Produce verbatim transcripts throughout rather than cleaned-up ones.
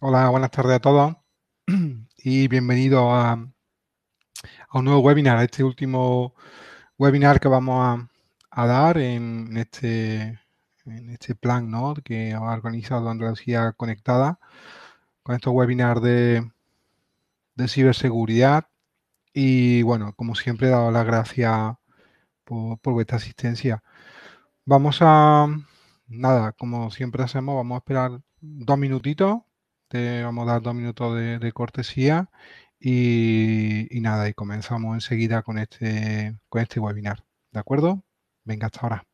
Hola, buenas tardes a todos y bienvenidos a, a un nuevo webinar, a este último webinar que vamos a, a dar en, en, este, en este plan, ¿no?, que ha organizado Andalucía Conectada, con estos webinars de, de ciberseguridad. Y bueno, como siempre, he dado las gracias por, por vuestra asistencia. Vamos a, nada, como siempre hacemos, vamos a esperar dos minutitos. Te vamos a dar dos minutos de, de cortesía y, y nada, y comenzamos enseguida con este, con este webinar, ¿de acuerdo? Venga, hasta ahora.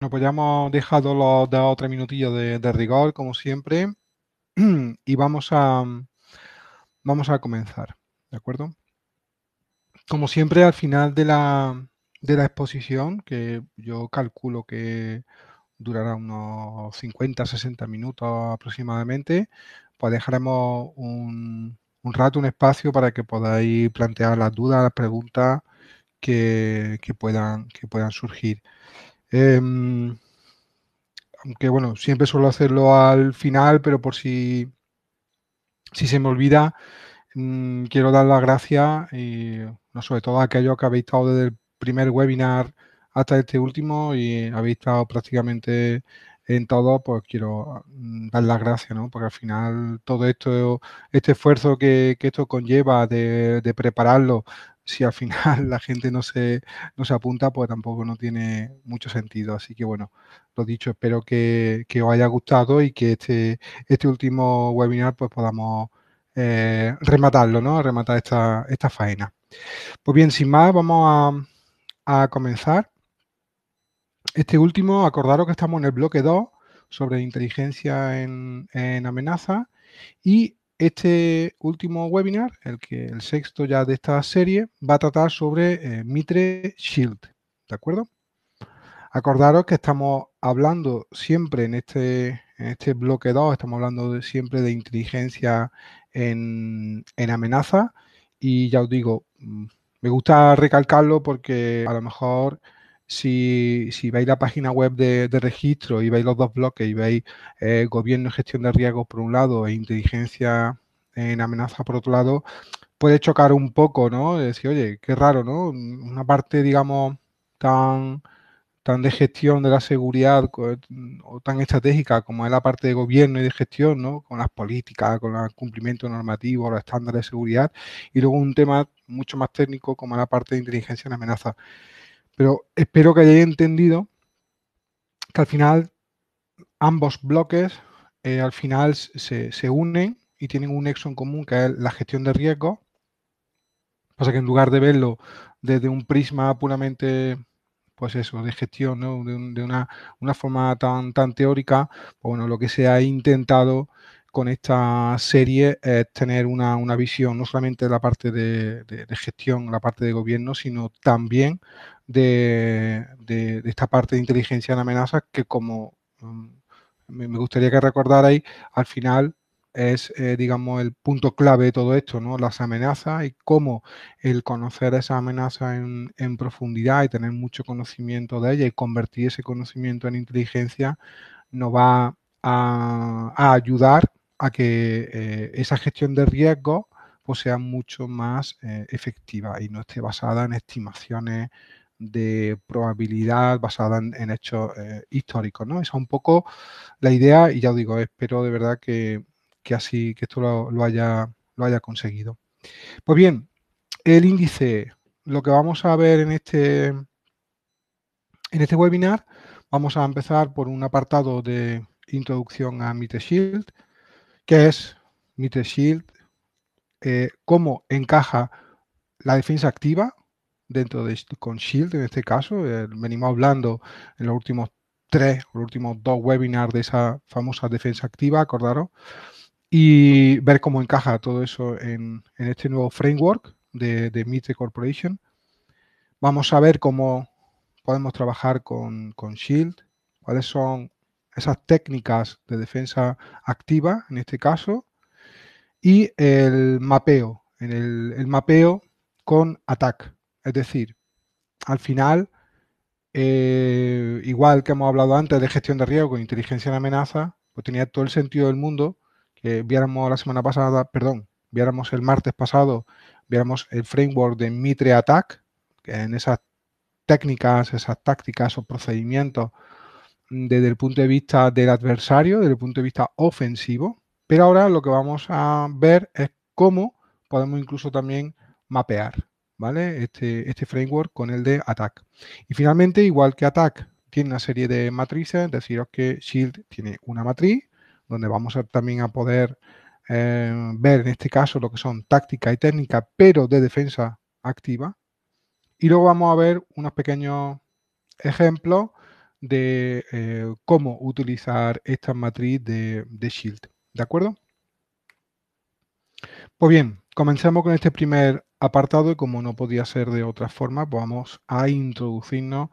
Bueno, pues ya hemos dejado los dos o tres minutillos de, de rigor, como siempre, y vamos a, vamos a comenzar, ¿de acuerdo? Como siempre, al final de la, de la exposición, que yo calculo que durará unos cincuenta a sesenta minutos aproximadamente, pues dejaremos un, un rato, un espacio para que podáis plantear las dudas, las preguntas que, que, puedan, que puedan surgir. Eh, aunque bueno, siempre suelo hacerlo al final, pero por si, si se me olvida, mm, quiero dar las gracias y, no, sobre todo a aquellos que habéis estado desde el primer webinar hasta este último y habéis estado prácticamente en todo, pues quiero dar las gracias, ¿no? Porque al final todo esto, este esfuerzo que, que esto conlleva de, de prepararlo, si al final la gente no se, no se apunta, pues tampoco no tiene mucho sentido. Así que, bueno, lo dicho, espero que, que os haya gustado y que este, este último webinar pues podamos eh, rematarlo, ¿no? Rematar esta, esta faena. Pues bien, sin más, vamos a, a comenzar. Este último, acordaros que estamos en el bloque dos sobre inteligencia en, en amenaza y este último webinar, el que el sexto ya de esta serie, va a tratar sobre eh, MITRE Shield, ¿de acuerdo? Acordaros que estamos hablando siempre en este, en este bloque dos, estamos hablando de, siempre de inteligencia en, en amenaza y ya os digo, Me gusta recalcarlo porque a lo mejor si, si veis la página web de, de registro y veis los dos bloques y veis eh, gobierno y gestión de riesgos por un lado e inteligencia en amenaza por otro lado, puede chocar un poco, ¿no? De decir, oye, qué raro, ¿no? Una parte, digamos, tan, tan de gestión de la seguridad o tan estratégica como es la parte de gobierno y de gestión, ¿no? Con las políticas, con el cumplimiento normativo, los estándares de seguridad y luego un tema mucho más técnico como la parte de inteligencia en amenaza. Pero espero que hayáis entendido que al final ambos bloques eh, al final se, se unen y tienen un nexo en común que es la gestión de riesgos. Pasa que en lugar de verlo desde un prisma puramente, pues eso, de gestión, ¿no? De, un, de una, una forma tan, tan teórica, pues bueno, lo que se ha intentado con esta serie es tener una, una visión no solamente de la parte de, de, de gestión, la parte de gobierno, sino también de, de, de esta parte de inteligencia en amenazas que, como um, me, me gustaría que recordarais, al final es, eh, digamos, el punto clave de todo esto, ¿no? Las amenazas y cómo el conocer esas amenazas en, en profundidad y tener mucho conocimiento de ellas y convertir ese conocimiento en inteligencia nos va a, a ayudar a que eh, esa gestión de riesgos pues, sea mucho más eh, efectiva y no esté basada en estimaciones de probabilidad basada en, en hechos eh, históricos, ¿no? Esa es un poco la idea y ya os digo, espero de verdad que, que así que esto lo, lo, haya, lo haya conseguido. Pues bien, el índice, lo que vamos a ver en este, en este webinar, vamos a empezar por un apartado de introducción a MITRE Shield, que es MITRE Shield, eh, cómo encaja la defensa activa dentro de con Shield en este caso. Eh, venimos hablando en los últimos tres, los últimos dos webinars de esa famosa defensa activa, acordaros, y ver cómo encaja todo eso en, en este nuevo framework de, de Mitre Corporation. Vamos a ver cómo podemos trabajar con, con Shield, cuáles son esas técnicas de defensa activa, en este caso, y el mapeo, en el, el mapeo con A T T C K. Es decir, al final, eh, igual que hemos hablado antes de gestión de riesgo, inteligencia en amenaza, pues tenía todo el sentido del mundo que viéramos la semana pasada, perdón, viéramos el martes pasado, viéramos el framework de MITRE A T T C K, que en esas técnicas, esas tácticas o procedimientos desde el punto de vista del adversario, desde el punto de vista ofensivo, pero ahora lo que vamos a ver es cómo podemos incluso también mapear, ¿vale? Este, este framework con el de A T T C K. Y finalmente, igual que A T T C K tiene una serie de matrices, deciros que Shield tiene una matriz, donde vamos a, también a poder eh, ver en este caso lo que son táctica y técnica, pero de defensa activa. Y luego vamos a ver unos pequeños ejemplos de eh, cómo utilizar esta matriz de, de Shield, ¿de acuerdo? Pues bien, comenzamos con este primer apartado y como no podía ser de otra forma, pues vamos a introducirnos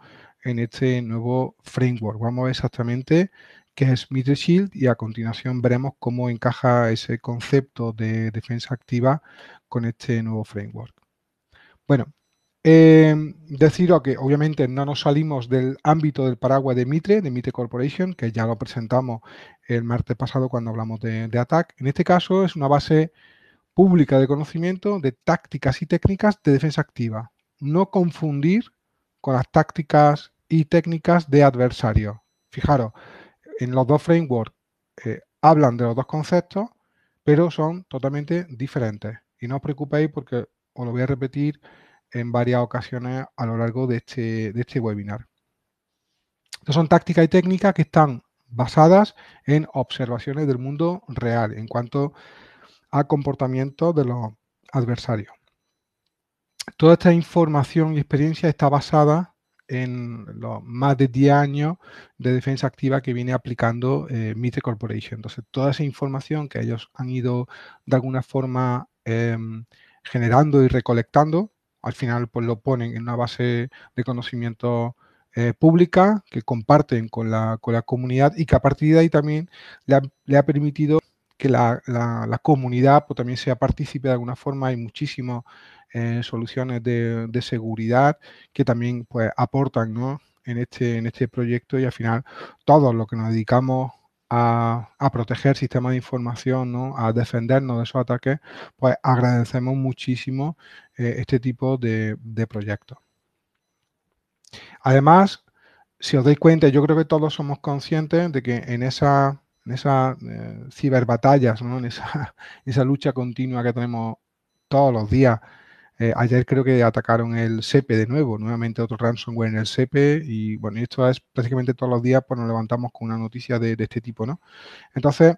en este nuevo framework. Vamos a ver exactamente qué es MITRE Shield y a continuación veremos cómo encaja ese concepto de defensa activa con este nuevo framework. Bueno, Eh, deciros que obviamente no nos salimos del ámbito del paraguas de Mitre, de Mitre Corporation, que ya lo presentamos el martes pasado cuando hablamos de, de A T T C K. En este caso es una base pública de conocimiento de tácticas y técnicas de defensa activa. No confundir con las tácticas y técnicas de adversario. Fijaros, en los dos frameworks eh, hablan de los dos conceptos, pero son totalmente diferentes. Y no os preocupéis porque os lo voy a repetir en varias ocasiones a lo largo de este, de este webinar. Estas son tácticas y técnicas que están basadas en observaciones del mundo real en cuanto a comportamiento de los adversarios. Toda esta información y experiencia está basada en los más de diez años de defensa activa que viene aplicando eh, Mitre Corporation. Entonces, toda esa información que ellos han ido de alguna forma eh, generando y recolectando, al final pues lo ponen en una base de conocimiento eh, pública que comparten con la, con la comunidad y que a partir de ahí también le ha, le ha permitido que la, la, la comunidad pues, también sea partícipe de alguna forma. Hay muchísimas eh, soluciones de, de seguridad que también pues, aportan, ¿no? en, este, en este proyecto, y al final todos los que nos dedicamos a, a proteger sistemas de información, ¿no? a defendernos de esos ataques, pues agradecemos muchísimo eh, este tipo de, de proyectos. Además, si os dais cuenta, yo creo que todos somos conscientes de que en esa... en esas eh, ciberbatallas, ¿no? en esa, esa lucha continua que tenemos todos los días. Eh, ayer creo que atacaron el SEPE de nuevo, nuevamente otro ransomware en el SEPE, y bueno, esto es prácticamente todos los días, pues nos levantamos con una noticia de, de este tipo, ¿no? Entonces,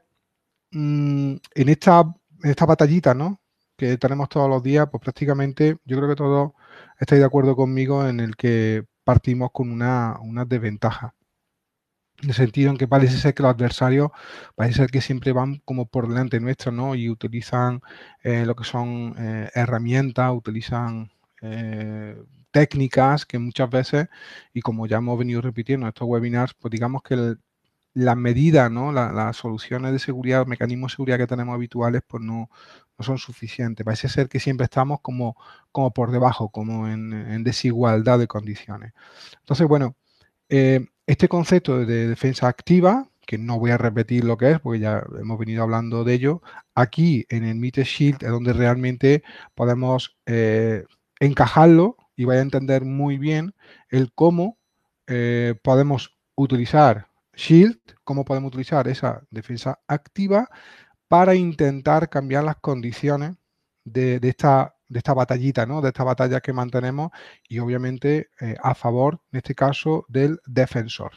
mmm, en, esta, en esta batallita, ¿no? que tenemos todos los días, pues prácticamente yo creo que todos estáis de acuerdo conmigo en el que partimos con una, una desventaja. En el sentido en que parece ser que los adversarios parece ser que siempre van como por delante nuestro, ¿no? Y utilizan eh, lo que son eh, herramientas, utilizan eh, técnicas que muchas veces, y como ya hemos venido repitiendo en estos webinars, pues digamos que el, las medidas, ¿no? La, las soluciones de seguridad, los mecanismos de seguridad que tenemos habituales, pues no, no son suficientes. Parece ser que siempre estamos como, como por debajo, como en, en desigualdad de condiciones. Entonces, bueno, eh, este concepto de defensa activa, que no voy a repetir lo que es porque ya hemos venido hablando de ello, aquí en el MITRE Shield es donde realmente podemos eh, encajarlo y vais a entender muy bien el cómo eh, podemos utilizar Shield, cómo podemos utilizar esa defensa activa para intentar cambiar las condiciones de, de esta de esta batallita, ¿no? de esta batalla que mantenemos y obviamente eh, a favor, en este caso, del defensor.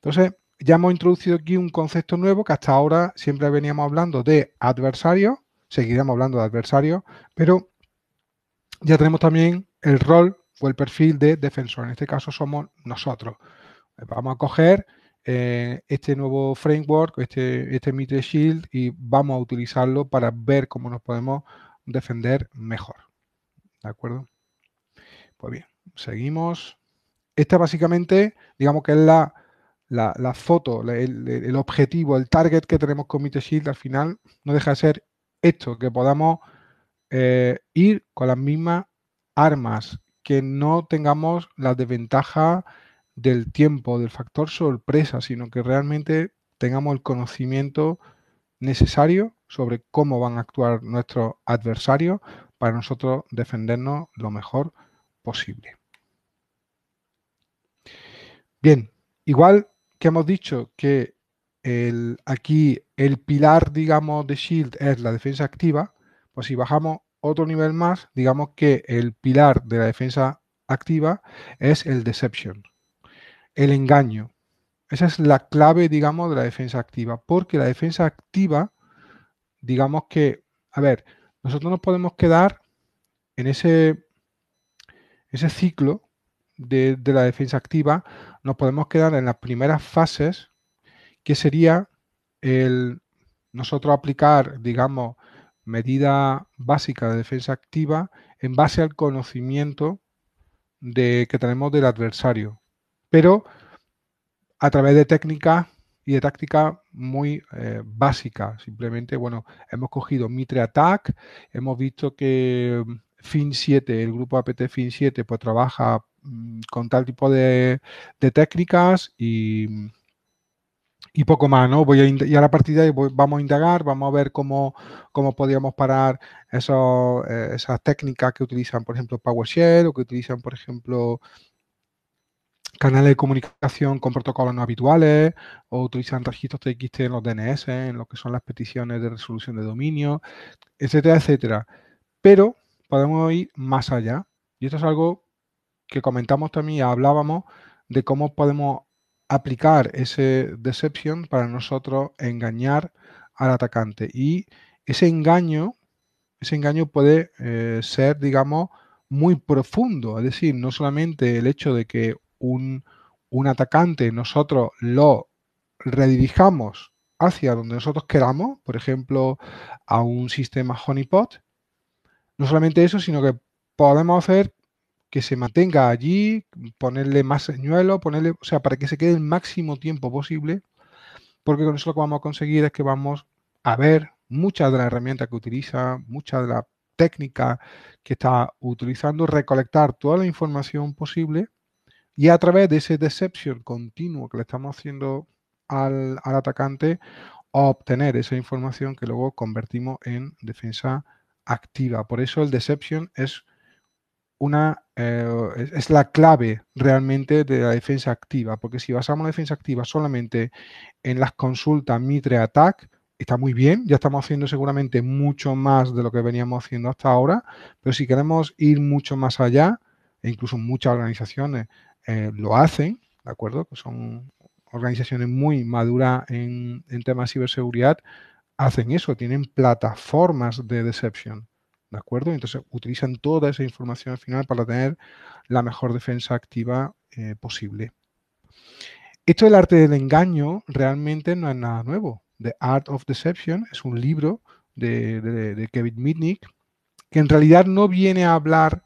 Entonces, ya hemos introducido aquí un concepto nuevo que hasta ahora siempre veníamos hablando de adversario, seguiremos hablando de adversario, pero ya tenemos también el rol o el perfil de defensor. En este caso somos nosotros. Vamos a coger eh, este nuevo framework, este, este MITRE Shield, y vamos a utilizarlo para ver cómo nos podemos defender mejor, ¿de acuerdo? Pues bien, seguimos. Esta básicamente, digamos que es la, la, la foto, el, el objetivo, el target que tenemos con MITRE Shield. Al final no deja de ser esto, que podamos eh, ir con las mismas armas, que no tengamos la desventaja del tiempo, del factor sorpresa, sino que realmente tengamos el conocimiento necesario sobre cómo van a actuar nuestros adversarios para nosotros defendernos lo mejor posible. Bien, igual que hemos dicho que el, aquí el pilar, digamos, de Shield es la defensa activa, pues si bajamos otro nivel más, digamos que el pilar de la defensa activa es el Deception, el engaño. Esa es la clave, digamos, de la defensa activa, porque la defensa activa, digamos que, a ver, nosotros nos podemos quedar en ese, ese ciclo de, de la defensa activa, nos podemos quedar en las primeras fases, que sería el nosotros aplicar, digamos, medida básica de defensa activa en base al conocimiento de, que tenemos del adversario, pero a través de técnicas y de tácticas muy eh, básicas. Simplemente, bueno, hemos cogido MITRE ATT&CK, hemos visto que Fin siete, el grupo A P T Fin siete, pues trabaja mmm, con tal tipo de, de técnicas y, y poco más, ¿no? Voy a y ahora a partir de ahí voy, vamos a indagar, vamos a ver cómo, cómo podríamos parar esos, eh, esas técnicas que utilizan, por ejemplo, PowerShell o que utilizan, por ejemplo, canales de comunicación con protocolos no habituales, o utilizan registros T X T en los D N S, en lo que son las peticiones de resolución de dominio, etcétera, etcétera. Pero podemos ir más allá. Y esto es algo que comentamos también, hablábamos de cómo podemos aplicar ese deception para nosotros engañar al atacante. Y ese engaño, ese engaño puede eh, ser, digamos, muy profundo. Es decir, no solamente el hecho de que Un, un atacante, nosotros lo redirijamos hacia donde nosotros queramos, por ejemplo, a un sistema honeypot. No solamente eso, sino que podemos hacer que se mantenga allí, ponerle más señuelos, ponerle, o sea, para que se quede el máximo tiempo posible, porque con eso lo que vamos a conseguir es que vamos a ver muchas de las herramientas que utiliza, muchas de las técnicas que está utilizando, recolectar toda la información posible y a través de ese deception continuo que le estamos haciendo al, al atacante, obtener esa información que luego convertimos en defensa activa. Por eso el deception es una eh, es la clave realmente de la defensa activa, porque si basamos la defensa activa solamente en las consultas MITRE ATT&CK, está muy bien, ya estamos haciendo seguramente mucho más de lo que veníamos haciendo hasta ahora, pero si queremos ir mucho más allá, e incluso muchas organizaciones eh, lo hacen, ¿de acuerdo? Que son organizaciones muy maduras en, en temas de ciberseguridad, hacen eso, tienen plataformas de deception, ¿de acuerdo? Entonces, utilizan toda esa información al final para tener la mejor defensa activa eh, posible. Esto del arte del engaño realmente no es nada nuevo. The Art of Deception es un libro de, de, de Kevin Mitnick que en realidad no viene a hablar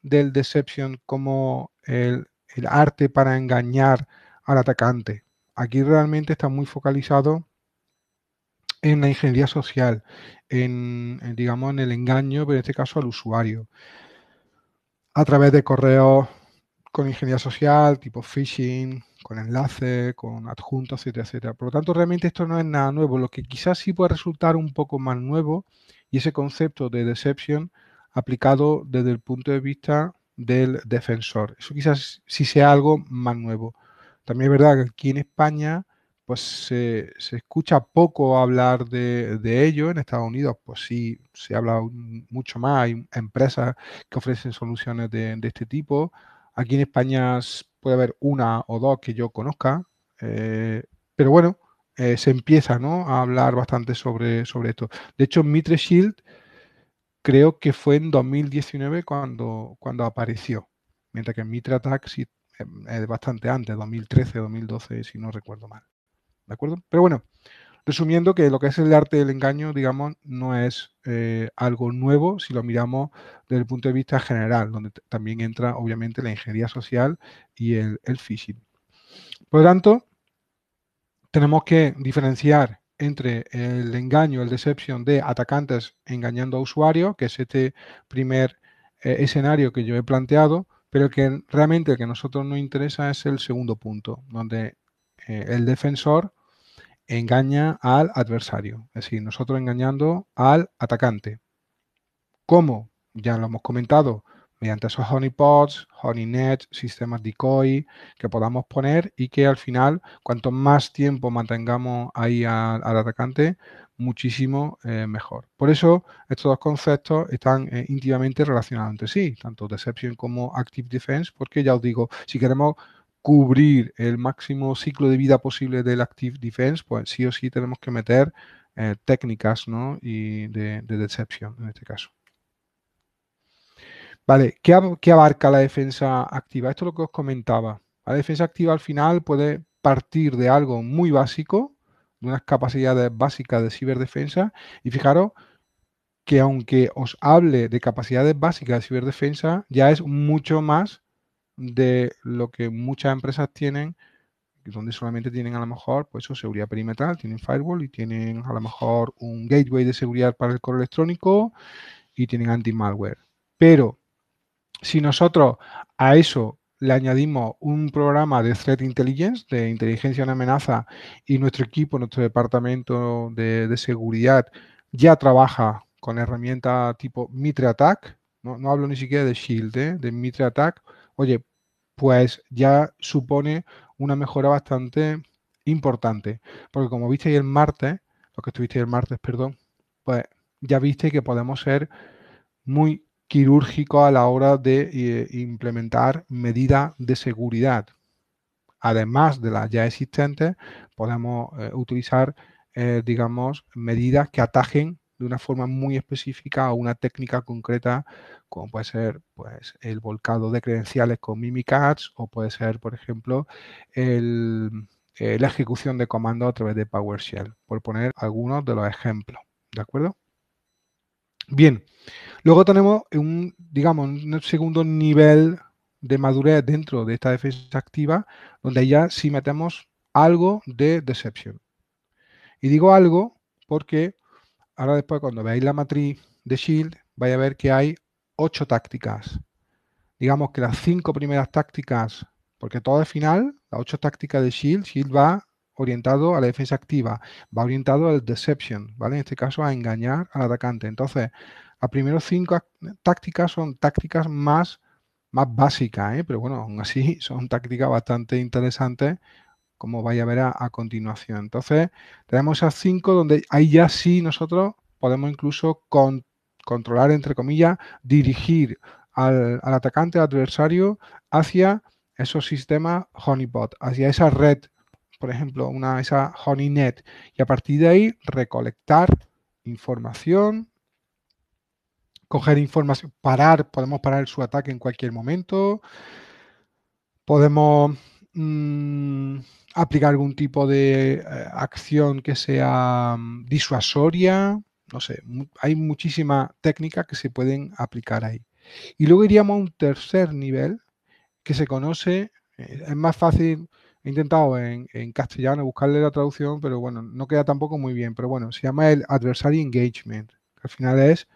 del deception como el, el arte para engañar al atacante. Aquí realmente está muy focalizado en la ingeniería social, en, en, digamos, en el engaño, pero en este caso al usuario. A través de correos con ingeniería social, tipo phishing, con enlaces, con adjuntos, etcétera, etcétera. Por lo tanto, realmente esto no es nada nuevo. Lo que quizás sí puede resultar un poco más nuevo, y ese concepto de deception aplicado desde el punto de vista del defensor. Eso quizás sí sea algo más nuevo. También es verdad que aquí en España pues se, se escucha poco hablar de, de ello. En Estados Unidos, pues sí, se habla un, mucho más. Hay empresas que ofrecen soluciones de, de este tipo. Aquí en España puede haber una o dos que yo conozca, eh, pero bueno, eh, se empieza, ¿no?, a hablar bastante sobre, sobre esto. De hecho, MITRE Shield creo que fue en dos mil diecinueve cuando, cuando apareció, mientras que MITRE ATT&CK sí, eh, bastante antes, dos mil trece, dos mil doce, si no recuerdo mal. ¿De acuerdo? Pero bueno, resumiendo, que lo que es el arte del engaño, digamos, no es eh, algo nuevo si lo miramos desde el punto de vista general, donde también entra, obviamente, la ingeniería social y el, el phishing. Por lo tanto, tenemos que diferenciar entre el engaño, el deception de atacantes engañando a usuarios, que es este primer eh, escenario que yo he planteado, pero que realmente el que a nosotros nos interesa es el segundo punto, donde eh, el defensor engaña al adversario, es decir, nosotros engañando al atacante. ¿Cómo? Ya lo hemos comentado, mediante esos honeypots, honeynet, sistemas decoy que podamos poner y que al final, cuanto más tiempo mantengamos ahí al, al atacante, muchísimo eh, mejor. Por eso, estos dos conceptos están eh, íntimamente relacionados entre sí, tanto deception como active defense, porque ya os digo, si queremos cubrir el máximo ciclo de vida posible del active defense, pues sí o sí tenemos que meter eh, técnicas, ¿no?, y de, de deception en este caso. Vale, ¿qué, ¿qué abarca la defensa activa? Esto es lo que os comentaba. La defensa activa al final puede partir de algo muy básico, de unas capacidades básicas de ciberdefensa, y fijaros que aunque os hable de capacidades básicas de ciberdefensa, ya es mucho más de lo que muchas empresas tienen, donde solamente tienen a lo mejor pues su seguridad perimetral, tienen firewall y tienen a lo mejor un gateway de seguridad para el correo electrónico y tienen anti-malware. Pero si nosotros a eso le añadimos un programa de threat intelligence, de inteligencia en amenaza, y nuestro equipo, nuestro departamento de, de seguridad ya trabaja con herramientas tipo MITRE ATT&CK, no, no hablo ni siquiera de Shield, ¿eh?, de MITRE ATT&CK, oye, pues ya supone una mejora bastante importante. Porque como visteis el martes, lo que estuvisteis el martes, perdón, pues ya visteis que podemos ser muy quirúrgicos a la hora de eh, implementar medidas de seguridad. Además de las ya existentes, podemos eh, utilizar, eh, digamos, medidas que atajen de una forma muy específica a una técnica concreta, como puede ser pues el volcado de credenciales con Mimikatz, o puede ser, por ejemplo, el, eh, la ejecución de comandos a través de PowerShell, por poner algunos de los ejemplos, ¿de acuerdo? Bien, luego tenemos un, digamos, un segundo nivel de madurez dentro de esta defensa activa, donde ya sí metemos algo de deception. Y digo algo porque ahora después cuando veáis la matriz de Shield, vais a ver que hay ocho tácticas. Digamos que las cinco primeras tácticas, porque todo al final, las ocho tácticas de Shield, Shield va orientado a la defensa activa, va orientado al deception, ¿vale? En este caso a engañar al atacante. Entonces, las primeras cinco tácticas son tácticas más, más básicas, ¿eh? Pero bueno, aún así son tácticas bastante interesantes, como vais a ver a, a continuación. Entonces, tenemos esas cinco donde ahí ya sí nosotros podemos incluso con, controlar, entre comillas, dirigir al, al atacante, al adversario, hacia esos sistemas honeypot, hacia esa red, por ejemplo, una, esa honeynet. Y a partir de ahí, recolectar información, coger información, parar, podemos parar su ataque en cualquier momento, podemos mmm, aplicar algún tipo de eh, acción que sea mmm, disuasoria, no sé, hay muchísimas técnicas que se pueden aplicar ahí. Y luego iríamos a un tercer nivel que se conoce, eh, es más fácil, he intentado en, en castellano buscarle la traducción, pero bueno, no queda tampoco muy bien, pero bueno, se llama el Adversary Engagement, que al final es,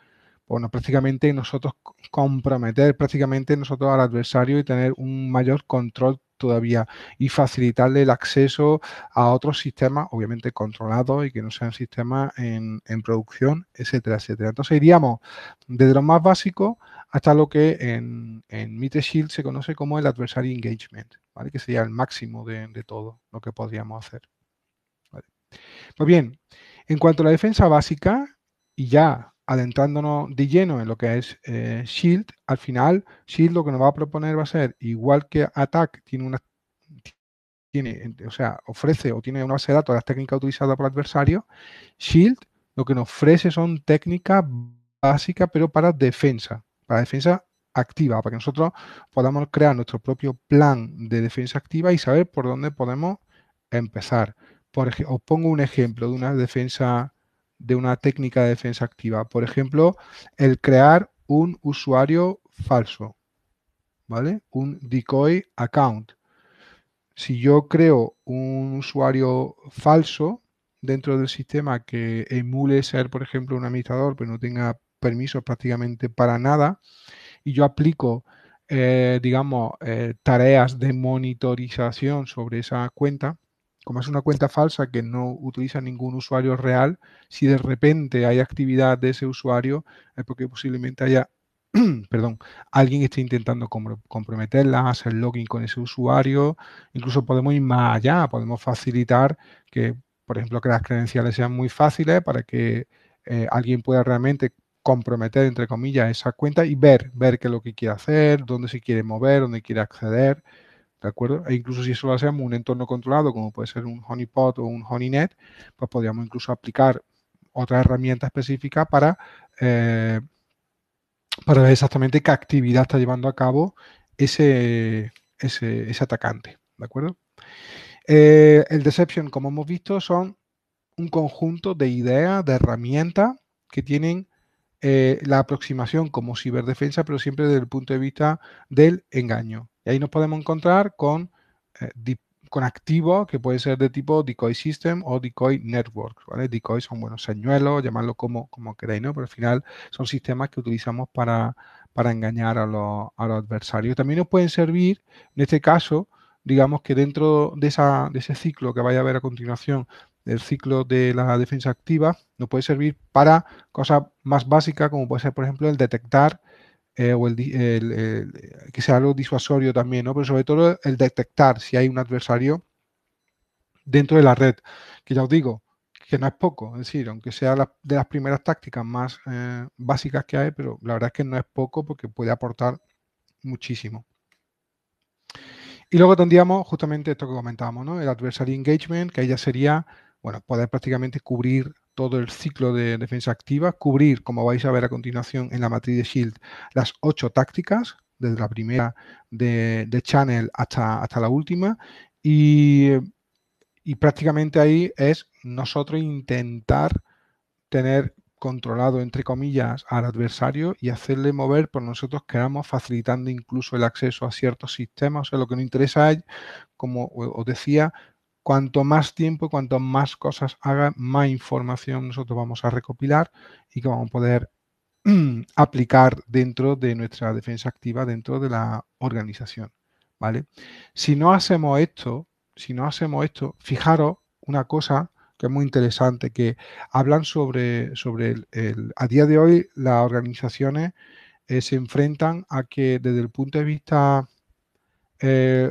bueno, prácticamente nosotros comprometer prácticamente nosotros al adversario y tener un mayor control todavía y facilitarle el acceso a otros sistemas, obviamente controlados y que no sean sistemas en, en producción, etcétera, etcétera. Entonces iríamos desde lo más básico hasta lo que en, en MITRE Shield se conoce como el Adversary Engagement, ¿vale? Que sería el máximo de, de todo lo que podríamos hacer, ¿vale? Pues bien, en cuanto a la defensa básica y ya adentrándonos de lleno en lo que es eh, Shield, al final Shield lo que nos va a proponer va a ser, igual que attack tiene una tiene, o sea, ofrece o tiene una base de datos de las técnicas utilizadas por el adversario, Shield lo que nos ofrece son técnicas básicas pero para defensa, para defensa activa, para que nosotros podamos crear nuestro propio plan de defensa activa y saber por dónde podemos empezar. Por, os pongo un ejemplo de una defensa de una técnica de defensa activa. Por ejemplo, el crear un usuario falso, ¿vale? Un decoy account. Si yo creo un usuario falso dentro del sistema que emule ser, por ejemplo, un administrador, pero no tenga permisos prácticamente para nada, y yo aplico, eh, digamos, eh, tareas de monitorización sobre esa cuenta, como es una cuenta falsa que no utiliza ningún usuario real, si de repente hay actividad de ese usuario, es porque posiblemente haya, perdón, alguien esté intentando comprometerla, hacer login con ese usuario. Incluso podemos ir más allá, podemos facilitar que, por ejemplo, que las credenciales sean muy fáciles para que eh, alguien pueda realmente comprometer, entre comillas, esa cuenta y ver, ver qué es lo que quiere hacer, dónde se quiere mover, dónde quiere acceder. ¿De acuerdo? E incluso si eso lo hacemos en un entorno controlado, como puede ser un honeypot o un honeynet, pues podríamos incluso aplicar otra herramienta específica para, eh, para ver exactamente qué actividad está llevando a cabo ese, ese, ese atacante. ¿De acuerdo? Eh, el Deception, como hemos visto, son un conjunto de ideas, de herramientas que tienen eh, la aproximación como ciberdefensa, pero siempre desde el punto de vista del engaño. Y ahí nos podemos encontrar con, eh, di, con activos que pueden ser de tipo decoy system o decoy network, ¿vale? Decoy son buenos señuelos, llamarlo como, como queráis, ¿no? Pero al final son sistemas que utilizamos para, para engañar a los, a los adversarios. También nos pueden servir, en este caso, digamos que dentro de, esa, de ese ciclo que vais a ver a continuación, del ciclo de la defensa activa, nos puede servir para cosas más básicas, como puede ser, por ejemplo, el detectar, Eh, o el, el, el, que sea algo disuasorio también, ¿no? Pero sobre todo el detectar si hay un adversario dentro de la red, que ya os digo, que no es poco, es decir, aunque sea la, de las primeras tácticas más eh, básicas que hay, pero la verdad es que no es poco porque puede aportar muchísimo. Y luego tendríamos justamente esto que comentábamos, ¿no? El Adversary Engagement, que ahí ya sería, bueno, poder prácticamente cubrir todo el ciclo de defensa activa, cubrir, como vais a ver a continuación en la matriz de Shield, las ocho tácticas, desde la primera de, de Channel hasta, hasta la última, y, y prácticamente ahí es nosotros intentar tener controlado, entre comillas, al adversario y hacerle mover por nosotros queramos, facilitando incluso el acceso a ciertos sistemas. O sea, lo que nos interesa es, como os decía, Cuanto más tiempo, cuanto más cosas haga, más información nosotros vamos a recopilar y que vamos a poder aplicar dentro de nuestra defensa activa, dentro de la organización, ¿vale? Si no hacemos esto, si no hacemos esto, fijaros una cosa que es muy interesante, que hablan sobre, sobre el, el... A día de hoy las organizaciones eh, se enfrentan a que desde el punto de vista eh,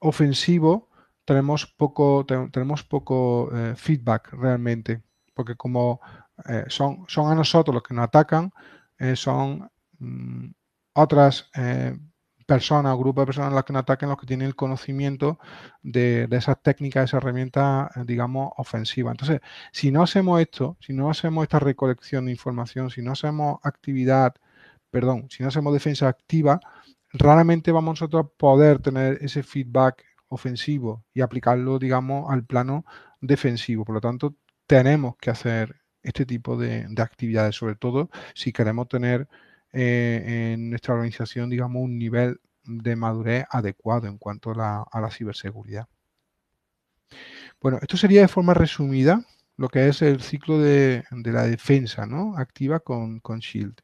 ofensivo, tenemos poco, tenemos poco eh, feedback realmente, porque como eh, son, son a nosotros los que nos atacan, eh, son mm, otras eh, personas o grupos de personas las que nos atacan los que tienen el conocimiento de, de esas técnicas, esas herramientas, digamos, ofensivas. Entonces, si no hacemos esto, si no hacemos esta recolección de información, si no hacemos actividad, perdón, si no hacemos defensa activa, raramente vamos nosotros a poder tener ese feedback ofensivo y aplicarlo, digamos, al plano defensivo. Por lo tanto, tenemos que hacer este tipo de, de actividades, sobre todo si queremos tener eh, en nuestra organización, digamos, un nivel de madurez adecuado en cuanto a la, a la ciberseguridad. Bueno, esto sería de forma resumida lo que es el ciclo de, de la defensa, ¿no?, activa con, con Shield.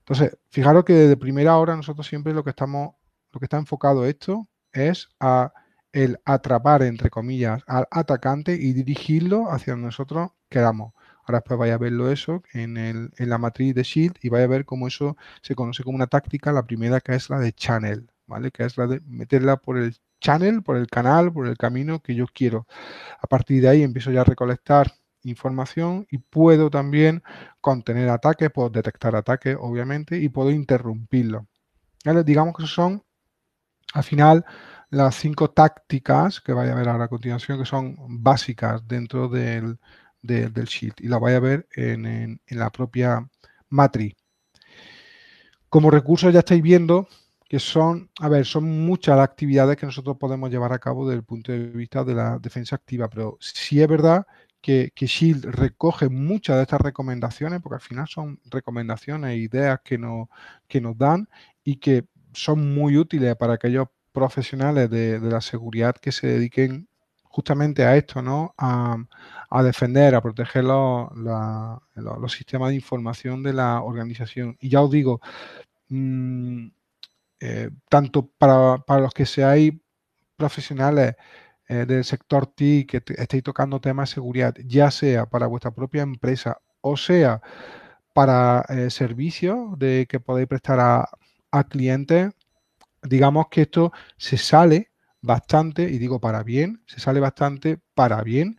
Entonces, fijaros que desde primera hora nosotros siempre lo que estamos, lo que está enfocado esto es a el atrapar, entre comillas, al atacante y dirigirlo hacia donde nosotros queramos. Ahora después vais a verlo eso en, el, en la matriz de Shield y vais a ver cómo eso se conoce como una táctica, la primera que es la de channel, ¿vale? Que es la de meterla por el channel, por el canal, por el camino que yo quiero. A partir de ahí empiezo ya a recolectar información y puedo también contener ataques, puedo detectar ataques, obviamente, y puedo interrumpirlos, ¿vale? Digamos que esos son al final las cinco tácticas que vais a ver ahora a continuación, que son básicas dentro del, del, del Shield, y las vais a ver en, en, en la propia matriz. Como recursos ya estáis viendo que son, a ver, son muchas las actividades que nosotros podemos llevar a cabo desde el punto de vista de la defensa activa, pero sí es verdad que, que Shield recoge muchas de estas recomendaciones, porque al final son recomendaciones e ideas que, no, que nos dan y que son muy útiles para aquellos profesionales de, de la seguridad que se dediquen justamente a esto, ¿no? A, a defender, a proteger los, la, los, los sistemas de información de la organización. Y ya os digo, mmm, eh, tanto para, para los que seáis profesionales eh, del sector T I C, que estéis tocando temas de seguridad, ya sea para vuestra propia empresa o sea para eh, servicios de, que podéis prestar a a clientes, digamos que esto se sale bastante, y digo para bien, se sale bastante para bien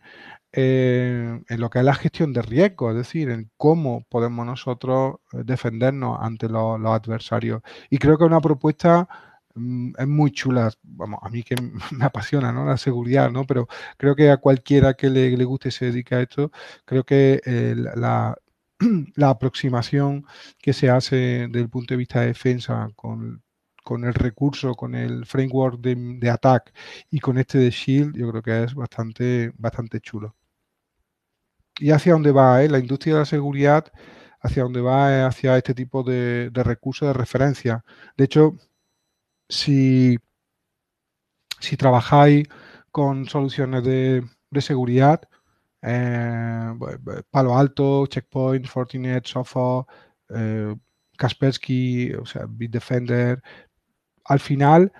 eh, en lo que es la gestión de riesgo, es decir, en cómo podemos nosotros defendernos ante los, los adversarios. Y creo que una propuesta mmm, es muy chula, vamos, a mí que me apasiona, ¿no?, la seguridad, ¿no?, pero creo que a cualquiera que le, le guste y se dedique a esto, creo que eh, la... la aproximación que se hace desde el punto de vista de defensa con, con el recurso, con el framework de, de attack y con este de Shield, yo creo que es bastante, bastante chulo. ¿Y hacia dónde va? Eh? La industria de la seguridad, hacia dónde va, eh? hacia este tipo de, de recursos de referencia. De hecho, si, si trabajáis con soluciones de, de seguridad, Eh, Palo Alto, Checkpoint, Fortinet, Sophos, eh, Kaspersky, o sea, Bitdefender. Al final,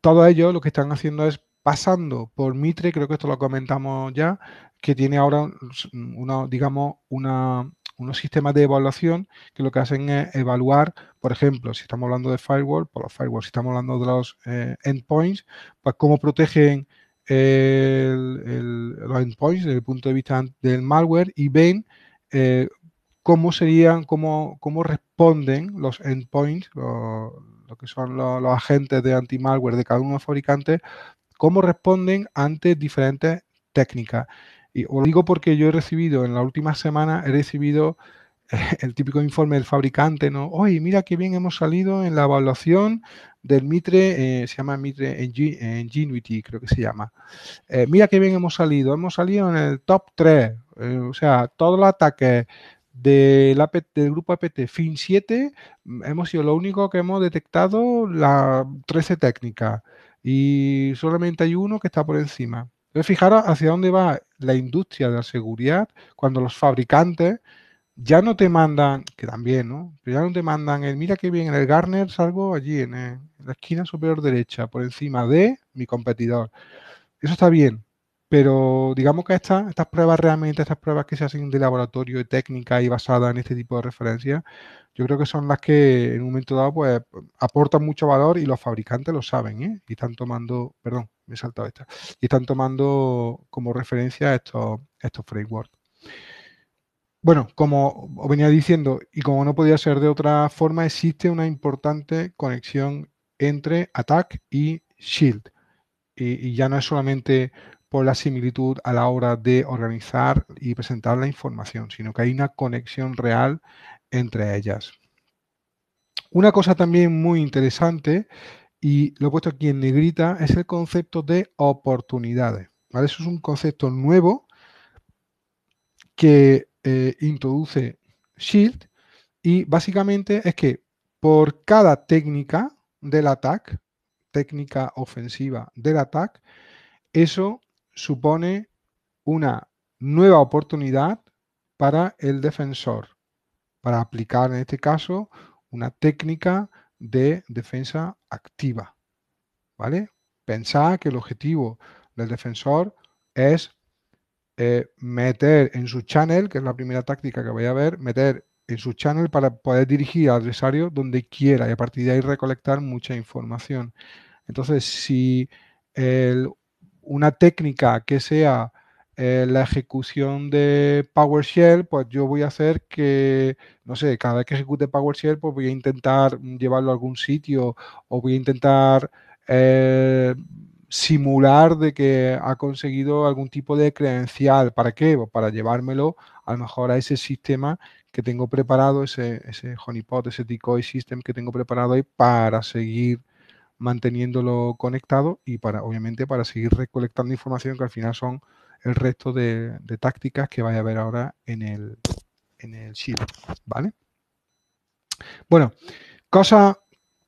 todo ello lo que están haciendo es pasando por Mitre, creo que esto lo comentamos ya, que tiene ahora una, digamos, una, unos sistemas de evaluación que lo que hacen es evaluar, por ejemplo, si estamos hablando de firewall, por los firewalls, si estamos hablando de los eh, endpoints, pues cómo protegen El, el, los endpoints desde el punto de vista del malware, y ven eh, cómo serían, cómo, cómo responden los endpoints, lo, lo que son lo, los agentes de anti-malware de cada uno de los fabricantes, cómo responden ante diferentes técnicas. Y os lo digo porque yo he recibido, en la última semana, he recibido el típico informe del fabricante, ¿no? Oye, mira qué bien hemos salido en la evaluación del Mitre, eh, se llama Mitre Ingenuity, creo que se llama. Eh, mira qué bien hemos salido, hemos salido en el top tres, eh, o sea, todos los ataques del, del grupo A P T Fin siete, hemos sido lo único que hemos detectado las trece técnicas y solamente hay uno que está por encima. Entonces, fijaros hacia dónde va la industria de la seguridad cuando los fabricantes ya no te mandan, que también, ¿no? Pero ya no te mandan el, mira qué bien, en el Gartner salgo allí, en, el, en la esquina superior derecha, por encima de mi competidor. Eso está bien, pero digamos que esta, estas pruebas realmente, estas pruebas que se hacen de laboratorio y técnica y basadas en este tipo de referencias, yo creo que son las que en un momento dado pues aportan mucho valor y los fabricantes lo saben, ¿eh? Y están tomando, perdón, me he saltado esta, y están tomando como referencia estos, estos frameworks. Bueno, como os venía diciendo, y como no podía ser de otra forma, existe una importante conexión entre A T T and C K y Shield. Y, y ya no es solamente por la similitud a la hora de organizar y presentar la información, sino que hay una conexión real entre ellas. Una cosa también muy interesante, y lo he puesto aquí en negrita, es el concepto de oportunidades, ¿vale? Eso es un concepto nuevo que Eh, introduce Shield, y básicamente es que por cada técnica del A T T and C K, técnica ofensiva del A T T and C K, eso supone una nueva oportunidad para el defensor, para aplicar en este caso una técnica de defensa activa, ¿vale? Pensad que el objetivo del defensor es Eh, meter en su channel, que es la primera táctica que voy a ver, meter en su channel para poder dirigir al adversario donde quiera y a partir de ahí recolectar mucha información. Entonces, si el, una técnica que sea eh, la ejecución de PowerShell, pues yo voy a hacer que, no sé, cada vez que ejecute PowerShell, pues voy a intentar llevarlo a algún sitio o voy a intentar Eh, simular de que ha conseguido algún tipo de credencial. ¿Para qué? Pues para llevármelo a lo mejor a ese sistema que tengo preparado, ese, ese honeypot, ese decoy system que tengo preparado ahí para seguir manteniéndolo conectado y para, obviamente, para seguir recolectando información que al final son el resto de, de tácticas que vais a ver ahora en el, en el Shield, ¿vale? Bueno, cosas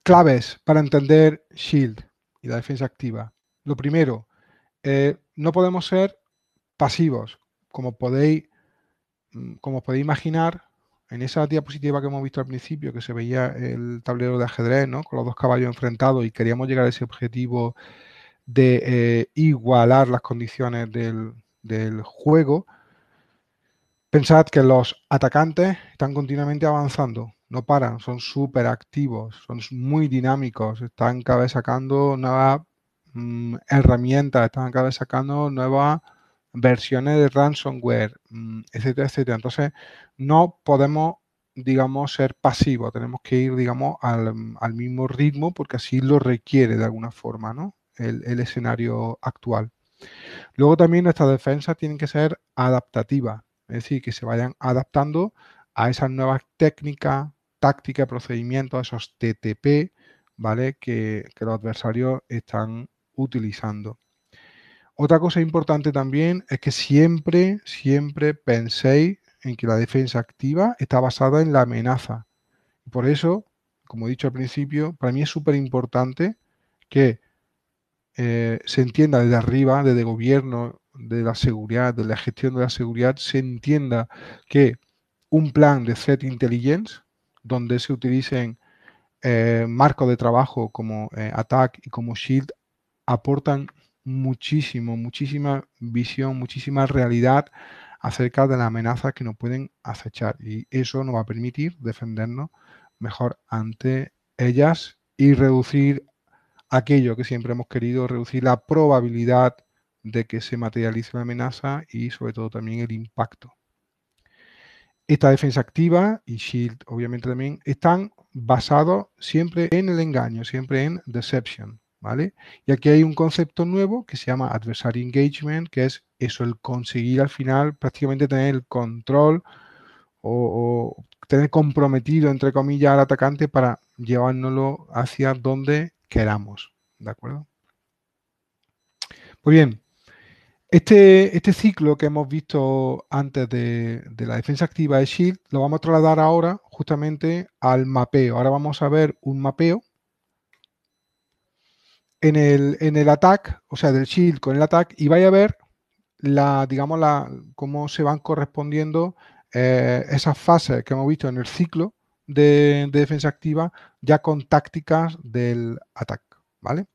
claves para entender Shield y la defensa activa. Lo primero, eh, no podemos ser pasivos. Como podéis, como podéis imaginar, en esa diapositiva que hemos visto al principio, que se veía el tablero de ajedrez, ¿no?, con los dos caballos enfrentados, y queríamos llegar a ese objetivo de eh, igualar las condiciones del, del juego, pensad que los atacantes están continuamente avanzando. No paran, son súper activos, son muy dinámicos, están cada vez sacando nuevas Mm, herramientas, están cada vez sacando nuevas versiones de ransomware, mm, etcétera, etcétera. Entonces, no podemos, digamos, ser pasivos, tenemos que ir, digamos, al, al mismo ritmo porque así lo requiere de alguna forma, ¿no?, el, el escenario actual. Luego también nuestras defensas tienen que ser adaptativas, es decir, que se vayan adaptando a esas nuevas técnicas, tácticas, procedimientos, a esos T T P, ¿vale?, que, que los adversarios están utilizando. Otra cosa importante también es que siempre, siempre penséis en que la defensa activa está basada en la amenaza. Por eso, como he dicho al principio, para mí es súper importante que eh, se entienda desde arriba, desde el gobierno, de la seguridad, de la gestión de la seguridad, se entienda que un plan de threat intelligence, donde se utilicen eh, marcos de trabajo como eh, A T T and C K y como Shield, aportan muchísimo, muchísima visión, muchísima realidad acerca de las amenazas que nos pueden acechar, y eso nos va a permitir defendernos mejor ante ellas y reducir aquello que siempre hemos querido, reducir la probabilidad de que se materialice la amenaza y sobre todo también el impacto. Esta defensa activa y Shield obviamente también están basados siempre en el engaño, siempre en deception, ¿vale? Y aquí hay un concepto nuevo que se llama adversary engagement, que es eso, el conseguir al final prácticamente tener el control o, o tener comprometido, entre comillas, al atacante para llevárnoslo hacia donde queramos, ¿de acuerdo? Pues bien, este, este ciclo que hemos visto antes de, de la defensa activa de Shield lo vamos a trasladar ahora justamente al mapeo. Ahora vamos a ver un mapeo en el, en el attack, o sea, del shield con el attack, y vais a ver la, digamos, la, cómo se van correspondiendo eh, esas fases que hemos visto en el ciclo de, de defensa activa ya con tácticas del attack, ¿vale?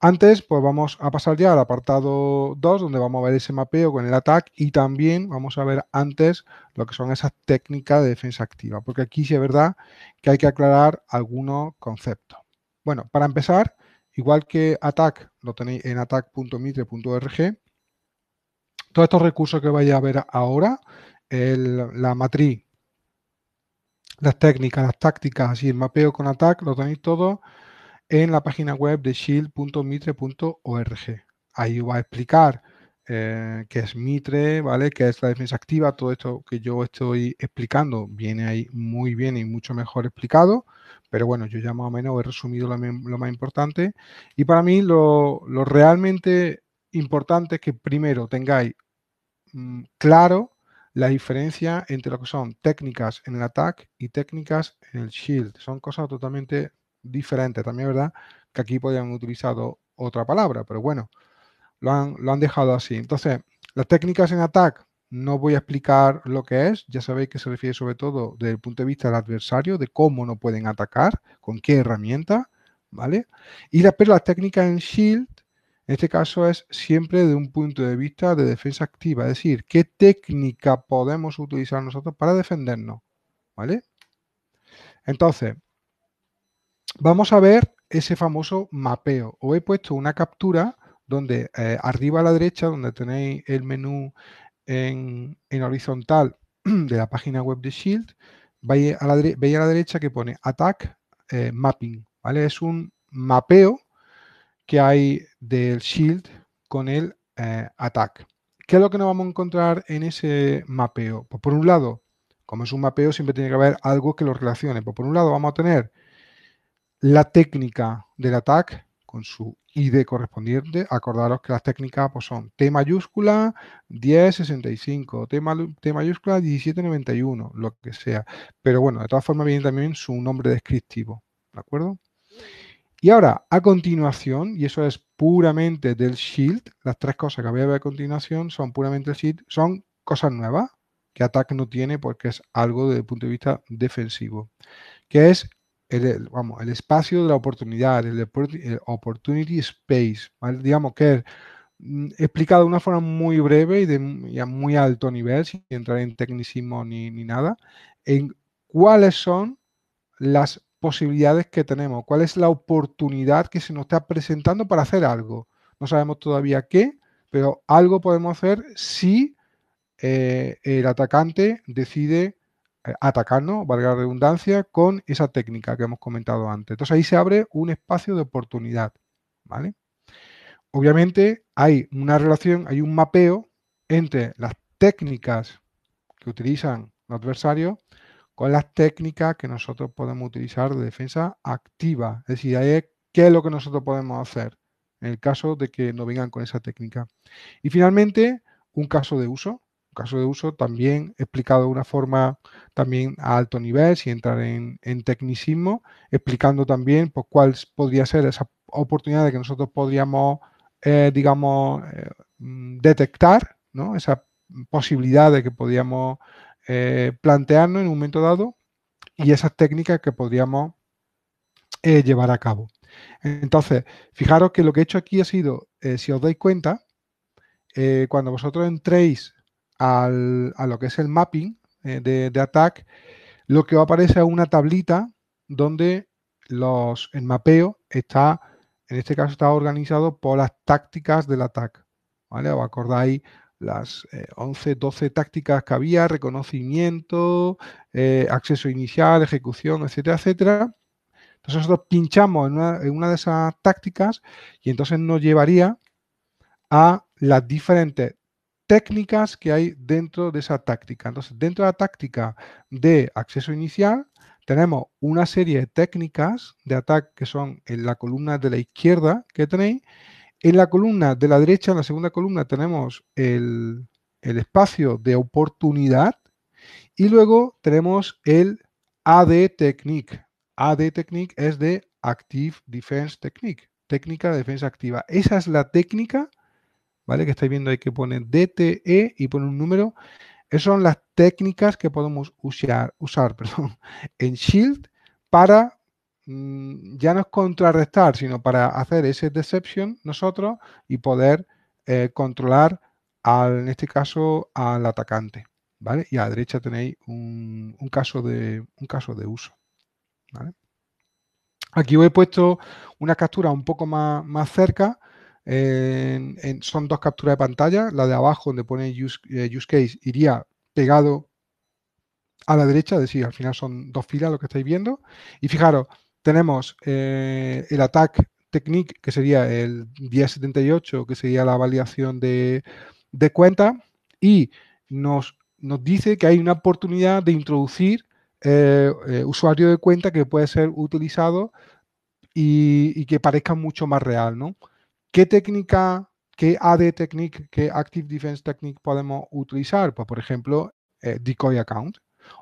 Antes, pues vamos a pasar ya al apartado dos, donde vamos a ver ese mapeo con el attack y también vamos a ver antes lo que son esas técnicas de defensa activa, porque aquí sí es verdad que hay que aclarar algunos conceptos. Bueno, para empezar, igual que attack, lo tenéis en attack punto mitre punto org, todos estos recursos que vais a ver ahora, el, la matriz, las técnicas, las tácticas y el mapeo con attack, lo tenéis todo en la página web de shield punto mitre punto org. Ahí va a explicar eh, qué es Mitre, ¿vale? Qué es la defensa activa. Todo esto que yo estoy explicando viene ahí muy bien y mucho mejor explicado. Pero bueno, yo ya más o menos he resumido lo, lo más importante. Y para mí lo, lo realmente importante es que primero tengáis mmm, claro la diferencia entre lo que son técnicas en el attack y técnicas en el shield. Son cosas totalmente diferente. También es verdad que aquí podrían haber utilizado otra palabra, pero bueno, lo han, lo han dejado así. Entonces, las técnicas en attack no voy a explicar lo que es. Ya sabéis que se refiere sobre todo desde el punto de vista del adversario, de cómo no pueden atacar, con qué herramienta, ¿vale? Y la, pero las técnicas en shield, en este caso, es siempre desde un punto de vista de defensa activa. Es decir, qué técnica podemos utilizar nosotros para defendernos, ¿vale? Entonces, vamos a ver ese famoso mapeo. Os he puesto una captura donde eh, arriba a la derecha, donde tenéis el menú en, en horizontal de la página web de Shield, veis a la, veis a la derecha que pone Attack eh, Mapping, ¿vale? Es un mapeo que hay del Shield con el eh, Attack. ¿Qué es lo que nos vamos a encontrar en ese mapeo? Pues por un lado, como es un mapeo, siempre tiene que haber algo que lo relacione. Pues por un lado vamos a tener la técnica del attack con su I D correspondiente. Acordaros que las técnicas pues, son T mayúscula diez sesenta y cinco, T, T mayúscula diecisiete noventa y uno, lo que sea. Pero bueno, de todas formas viene también su nombre descriptivo, ¿de acuerdo? Y ahora, a continuación, y eso es puramente del shield, las tres cosas que voy a ver a continuación son puramente el shield, son cosas nuevas que attack no tiene porque es algo desde el punto de vista defensivo, que es El, vamos, el espacio de la oportunidad, el, el opportunity space, ¿vale? Digamos que es mm, explicado de una forma muy breve y, de, y a muy alto nivel, sin entrar en tecnicismo ni, ni nada, en cuáles son las posibilidades que tenemos, cuál es la oportunidad que se nos está presentando para hacer algo. No sabemos todavía qué, pero algo podemos hacer si eh, el atacante decide atacarnos, valga la redundancia, con esa técnica que hemos comentado antes. Entonces ahí se abre un espacio de oportunidad, ¿vale? Obviamente hay una relación, hay un mapeo entre las técnicas que utilizan los adversarios con las técnicas que nosotros podemos utilizar de defensa activa. Es decir, ahí es qué es lo que nosotros podemos hacer en el caso de que no vengan con esa técnica. Y finalmente, un caso de uso. Caso de uso también explicado de una forma también a alto nivel, sin entrar en, en tecnicismo, explicando también pues, cuál podría ser esa oportunidad de que nosotros podríamos, eh, digamos, eh, detectar, ¿no? Esa posibilidad de que podríamos eh, plantearnos en un momento dado y esas técnicas que podríamos eh, llevar a cabo. Entonces, fijaros que lo que he hecho aquí ha sido, eh, si os dais cuenta, eh, cuando vosotros entréis Al, a lo que es el mapping eh, de, de attack, lo que aparece es una tablita donde los, el mapeo está, en este caso está organizado por las tácticas del attack, ¿vale? ¿Os acordáis las eh, once, doce tácticas que había? Reconocimiento, eh, acceso inicial, ejecución, etcétera, etcétera. Entonces nosotros pinchamos en una, en una de esas tácticas y entonces nos llevaría a las diferentes técnicas que hay dentro de esa táctica. Entonces, dentro de la táctica de acceso inicial, tenemos una serie de técnicas de ataque que son en la columna de la izquierda que tenéis. En la columna de la derecha, en la segunda columna, tenemos el, el espacio de oportunidad y luego tenemos el A D Technique. A D Technique es de Active Defense Technique, Técnica de defensa activa. Esa es la técnica, ¿vale? Que estáis viendo ahí que pone D T E y pone un número. Esas son las técnicas que podemos usar, usar perdón, en Shield para mmm, ya no es contrarrestar, sino para hacer ese deception nosotros y poder eh, controlar, al, en este caso, al atacante, ¿vale? Y a la derecha tenéis un, un, caso, de, un caso de uso, ¿vale? Aquí os he puesto una captura un poco más, más cerca. En, en, son dos capturas de pantalla. La de abajo, donde pone use, eh, use case, iría pegado a la derecha. Es decir, al final son dos filas lo que estáis viendo. Y fijaros, tenemos eh, el attack technique, que sería el diez setenta y ocho, que sería la validación de, de cuenta. Y nos, nos dice que hay una oportunidad de introducir Eh, eh, usuario de cuenta que puede ser utilizado y, y que parezca mucho más real, ¿no? ¿Qué técnica, qué A D technique, qué Active Defense Technique podemos utilizar? Pues, por ejemplo, eh, Decoy Account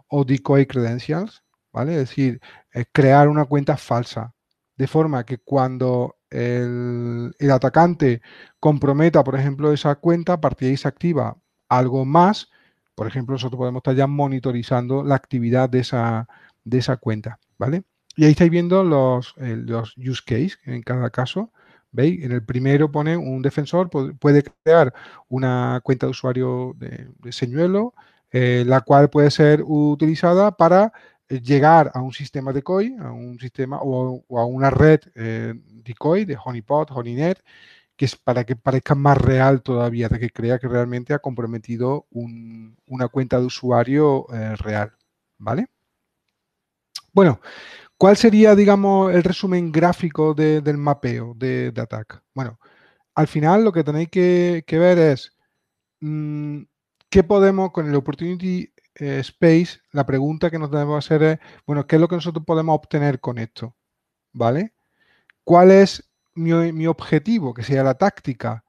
o Decoy Credentials, ¿vale? Es decir, eh, crear una cuenta falsa, de forma que cuando el, el atacante comprometa, por ejemplo, esa cuenta, a partir de ahí se activa algo más. Por ejemplo, nosotros podemos estar ya monitorizando la actividad de esa, de esa cuenta, ¿vale? Y ahí estáis viendo los, eh, los use case en cada caso. ¿Veis? En el primero pone un defensor, puede crear una cuenta de usuario de, de señuelo, eh, la cual puede ser utilizada para llegar a un sistema decoy, a un sistema o, o a una red eh, decoy de honeypot, honeynet, que es para que parezca más real todavía, de que crea que realmente ha comprometido un, una cuenta de usuario eh, real, ¿vale? Bueno, ¿cuál sería, digamos, el resumen gráfico de, del mapeo de, de A T T C K? Bueno, al final lo que tenéis que, que ver es mmm, qué podemos, con el Opportunity eh, Space, la pregunta que nos debemos hacer es, bueno, ¿qué es lo que nosotros podemos obtener con esto? ¿Vale? ¿Cuál es Mi, mi objetivo, que sea la táctica,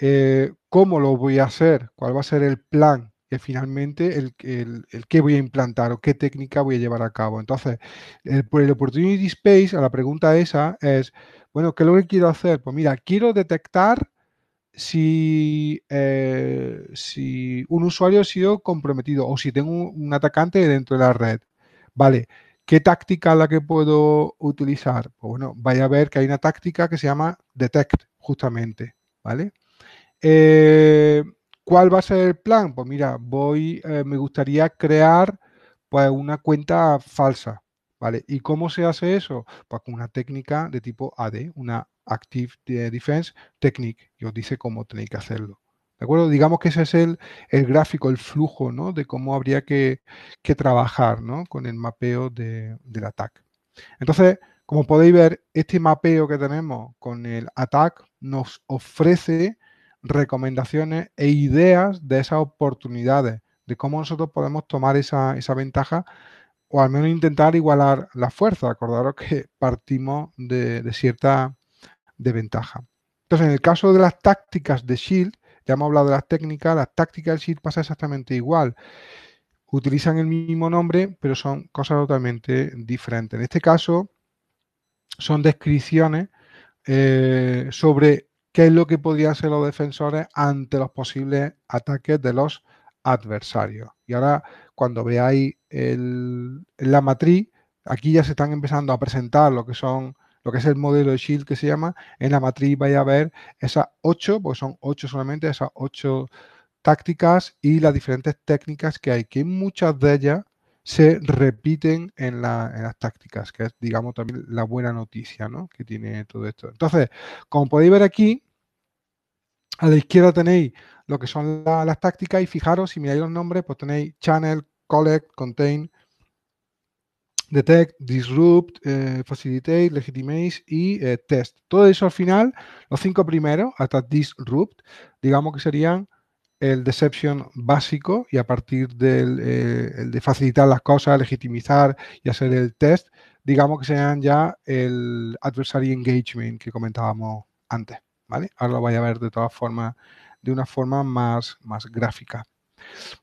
eh, cómo lo voy a hacer, cuál va a ser el plan y finalmente el, el, el qué voy a implantar o qué técnica voy a llevar a cabo? Entonces, el, por el Opportunity Space, a la pregunta esa es, bueno, ¿qué es lo que quiero hacer? Pues mira, quiero detectar si, eh, si un usuario ha sido comprometido o si tengo un, un atacante dentro de la red. Vale. ¿Qué táctica es la que puedo utilizar? Pues bueno, vais a ver que hay una táctica que se llama Detect, justamente, ¿vale? Eh, ¿Cuál va a ser el plan? Pues mira, voy, eh, me gustaría crear pues, una cuenta falsa, ¿vale? ¿Y cómo se hace eso? Pues con una técnica de tipo A D, una Active Defense Technique, que os dice cómo tenéis que hacerlo, ¿de acuerdo? Digamos que ese es el, el gráfico, el flujo, ¿no? De cómo habría que, que trabajar, ¿no? Con el mapeo de, del A T T C K. Entonces, como podéis ver, este mapeo que tenemos con el A T T C K nos ofrece recomendaciones e ideas de esas oportunidades, de cómo nosotros podemos tomar esa, esa ventaja o al menos intentar igualar la fuerza. Acordaros que partimos de, de cierta desventaja. Entonces, en el caso de las tácticas de Shield, ya hemos hablado de las técnicas, las tácticas del Shield pasa exactamente igual. Utilizan el mismo nombre, pero son cosas totalmente diferentes. En este caso, son descripciones eh, sobre qué es lo que podrían hacer los defensores ante los posibles ataques de los adversarios. Y ahora, cuando veáis el, la matriz, aquí ya se están empezando a presentar lo que son... lo que es el modelo de Shield que se llama, en la matriz vais a ver esas ocho, pues son ocho solamente, esas ocho tácticas y las diferentes técnicas que hay, que muchas de ellas se repiten en, la, en las tácticas, que es, digamos, también la buena noticia, ¿no? Que tiene todo esto. Entonces, como podéis ver aquí, a la izquierda tenéis lo que son la, las tácticas y fijaros, si miráis los nombres, pues tenéis Channel, Collect, Contain, Detect, Disrupt, eh, Facilitate, Legitimize y eh, Test. Todo eso al final, los cinco primeros, hasta Disrupt, digamos que serían el Deception básico y a partir del, eh, el de facilitar las cosas, legitimizar y hacer el Test, digamos que serían ya el Adversary Engagement que comentábamos antes, ¿vale? Ahora lo vais a ver de todas formas, de una forma más, más gráfica.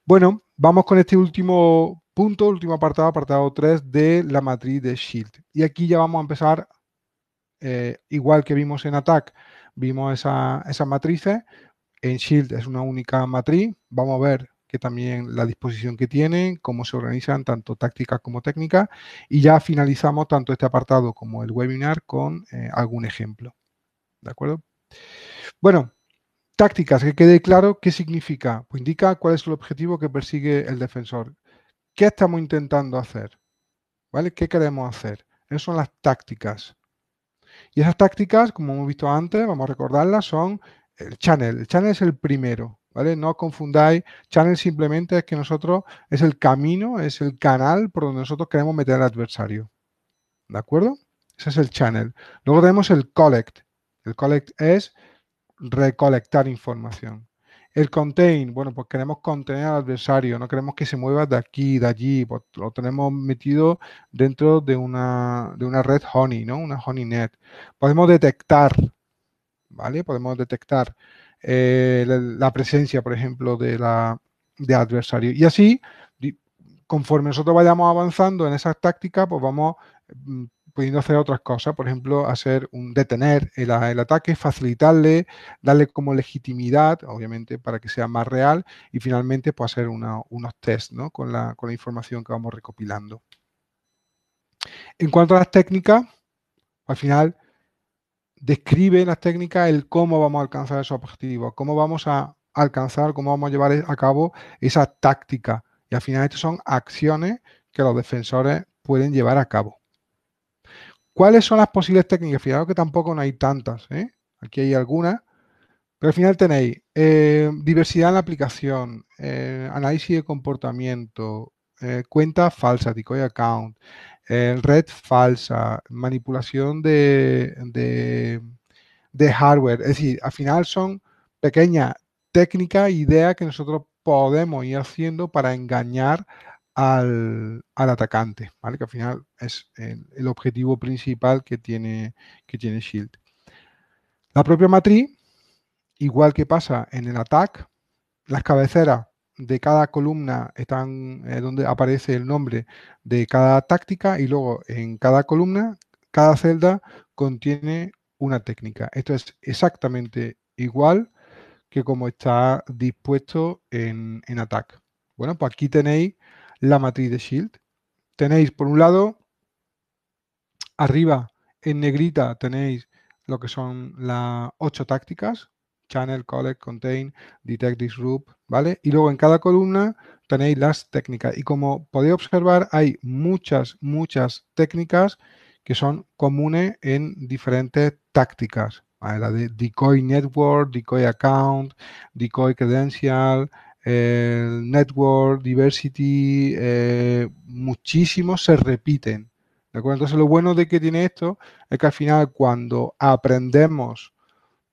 Bueno, vamos con este último punto, último apartado, apartado tres de la matriz de Shield. Y aquí ya vamos a empezar eh, igual que vimos en A T T C, vimos esa, esas matrices. En Shield es una única matriz. Vamos a ver que también la disposición que tienen, cómo se organizan tanto tácticas como técnicas. Y ya finalizamos tanto este apartado como el webinar con eh, algún ejemplo. ¿De acuerdo? Bueno, tácticas, que quede claro qué significa. Pues indica cuál es el objetivo que persigue el defensor. ¿Qué estamos intentando hacer? ¿Vale? ¿Qué queremos hacer? Esas son las tácticas. Y esas tácticas, como hemos visto antes, vamos a recordarlas, son el channel. El channel es el primero, ¿vale? No os confundáis. Channel simplemente es que nosotros, es el camino, es el canal por donde nosotros queremos meter al adversario. ¿De acuerdo? Ese es el channel. Luego tenemos el collect. El collect es recolectar información. El contain, bueno, pues queremos contener al adversario, no queremos que se mueva de aquí, de allí, pues lo tenemos metido dentro de una, de una red honey, ¿no? Una honey net. Podemos detectar, ¿vale? Podemos detectar eh, la, la presencia, por ejemplo, de, la, de adversario. Y así, conforme nosotros vayamos avanzando en esas tácticas, pues vamos mm, pudiendo hacer otras cosas, por ejemplo, hacer un detener el, el ataque, facilitarle, darle como legitimidad, obviamente, para que sea más real, y finalmente pues, hacer una, unos test, ¿no? con, la, con la información que vamos recopilando. En cuanto a las técnicas, al final describe las técnicas el cómo vamos a alcanzar esos objetivos, cómo vamos a alcanzar, cómo vamos a llevar a cabo esa táctica. Y al final estas son acciones que los defensores pueden llevar a cabo. ¿Cuáles son las posibles técnicas? Fijaros que tampoco no hay tantas, ¿eh? Aquí hay algunas, pero al final tenéis eh, diversidad en la aplicación, eh, análisis de comportamiento, eh, cuenta falsa, decoy account, eh, red falsa, manipulación de, de, de hardware. Es decir, al final son pequeñas técnicas, ideas que nosotros podemos ir haciendo para engañar Al, al atacante, ¿vale? Que al final es el, el objetivo principal que tiene, que tiene Shield. La propia matriz, igual que pasa en el A T T C, las cabeceras de cada columna están eh, donde aparece el nombre de cada táctica y luego en cada columna, cada celda contiene una técnica. Esto es exactamente igual que como está dispuesto en, en A T T C. Bueno, pues aquí tenéis la matriz de Shield. Tenéis, por un lado, arriba en negrita tenéis lo que son las ocho tácticas, Channel, Collect, Contain, Detect, Disrupt, ¿vale? Y luego en cada columna tenéis las técnicas. Y como podéis observar, hay muchas, muchas técnicas que son comunes en diferentes tácticas, ¿vale? La de Decoy Network, Decoy Account, Decoy Credential, el network, diversity, eh, muchísimos se repiten, ¿de acuerdo? Entonces, lo bueno de que tiene esto es que al final cuando aprendemos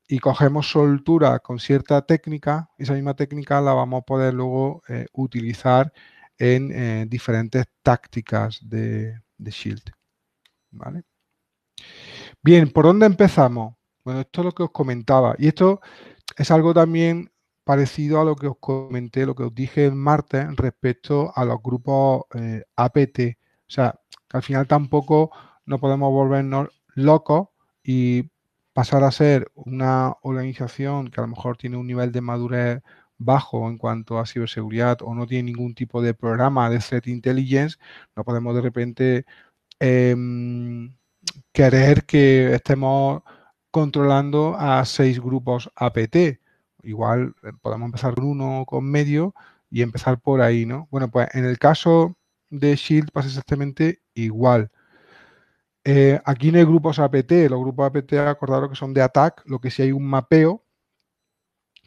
y cogemos soltura con cierta técnica, esa misma técnica la vamos a poder luego eh, utilizar en eh, diferentes tácticas de, de Shield, ¿vale? Bien, ¿por dónde empezamos? Bueno, esto es lo que os comentaba y esto es algo también parecido a lo que os comenté, lo que os dije el martes respecto a los grupos eh, A P T. O sea, que al final tampoco no podemos volvernos locos y pasar a ser una organización que a lo mejor tiene un nivel de madurez bajo en cuanto a ciberseguridad o no tiene ningún tipo de programa de threat intelligence. No podemos de repente eh, querer que estemos controlando a seis grupos A P T. Igual podemos empezar con uno, con medio y empezar por ahí, ¿no? Bueno, pues en el caso de Shield pasa exactamente igual. Eh, aquí no hay grupos A P T. Los grupos A P T, acordaros que son de A T T C, lo que sí hay un mapeo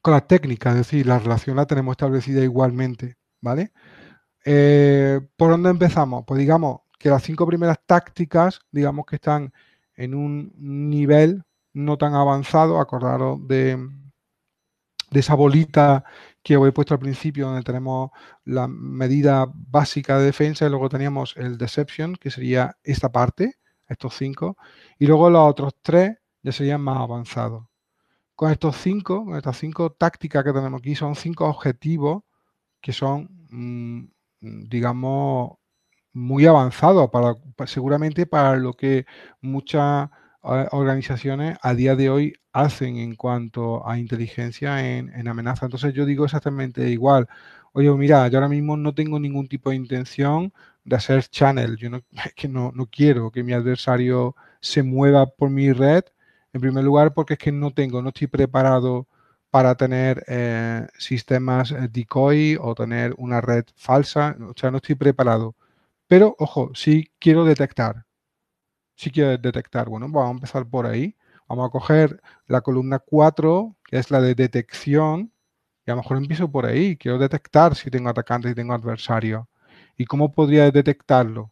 con las técnicas, es decir, la relación la tenemos establecida igualmente, ¿vale? Eh, ¿Por dónde empezamos? Pues digamos que las cinco primeras tácticas, digamos que están en un nivel no tan avanzado, acordaros de... de esa bolita que os he puesto al principio donde tenemos la medida básica de defensa y luego teníamos el Deception, que sería esta parte, estos cinco, y luego los otros tres ya serían más avanzados. Con estos cinco, con estas cinco tácticas que tenemos aquí, son cinco objetivos que son, digamos, muy avanzados, para, seguramente para lo que muchas organizaciones a día de hoy hacen en cuanto a inteligencia en, en amenaza. Entonces yo digo exactamente igual. Oye, mira, yo ahora mismo no tengo ningún tipo de intención de hacer channel. Yo no, es que no, no quiero que mi adversario se mueva por mi red, en primer lugar, porque es que no tengo, no estoy preparado para tener eh, sistemas decoy o tener una red falsa. O sea, no estoy preparado. Pero, ojo, sí quiero detectar. Sí quiero detectar. Bueno, vamos a empezar por ahí. Vamos a coger la columna cuatro, que es la de detección. Y a lo mejor empiezo por ahí. Quiero detectar si tengo atacantes, si tengo adversarios. ¿Y cómo podría detectarlo?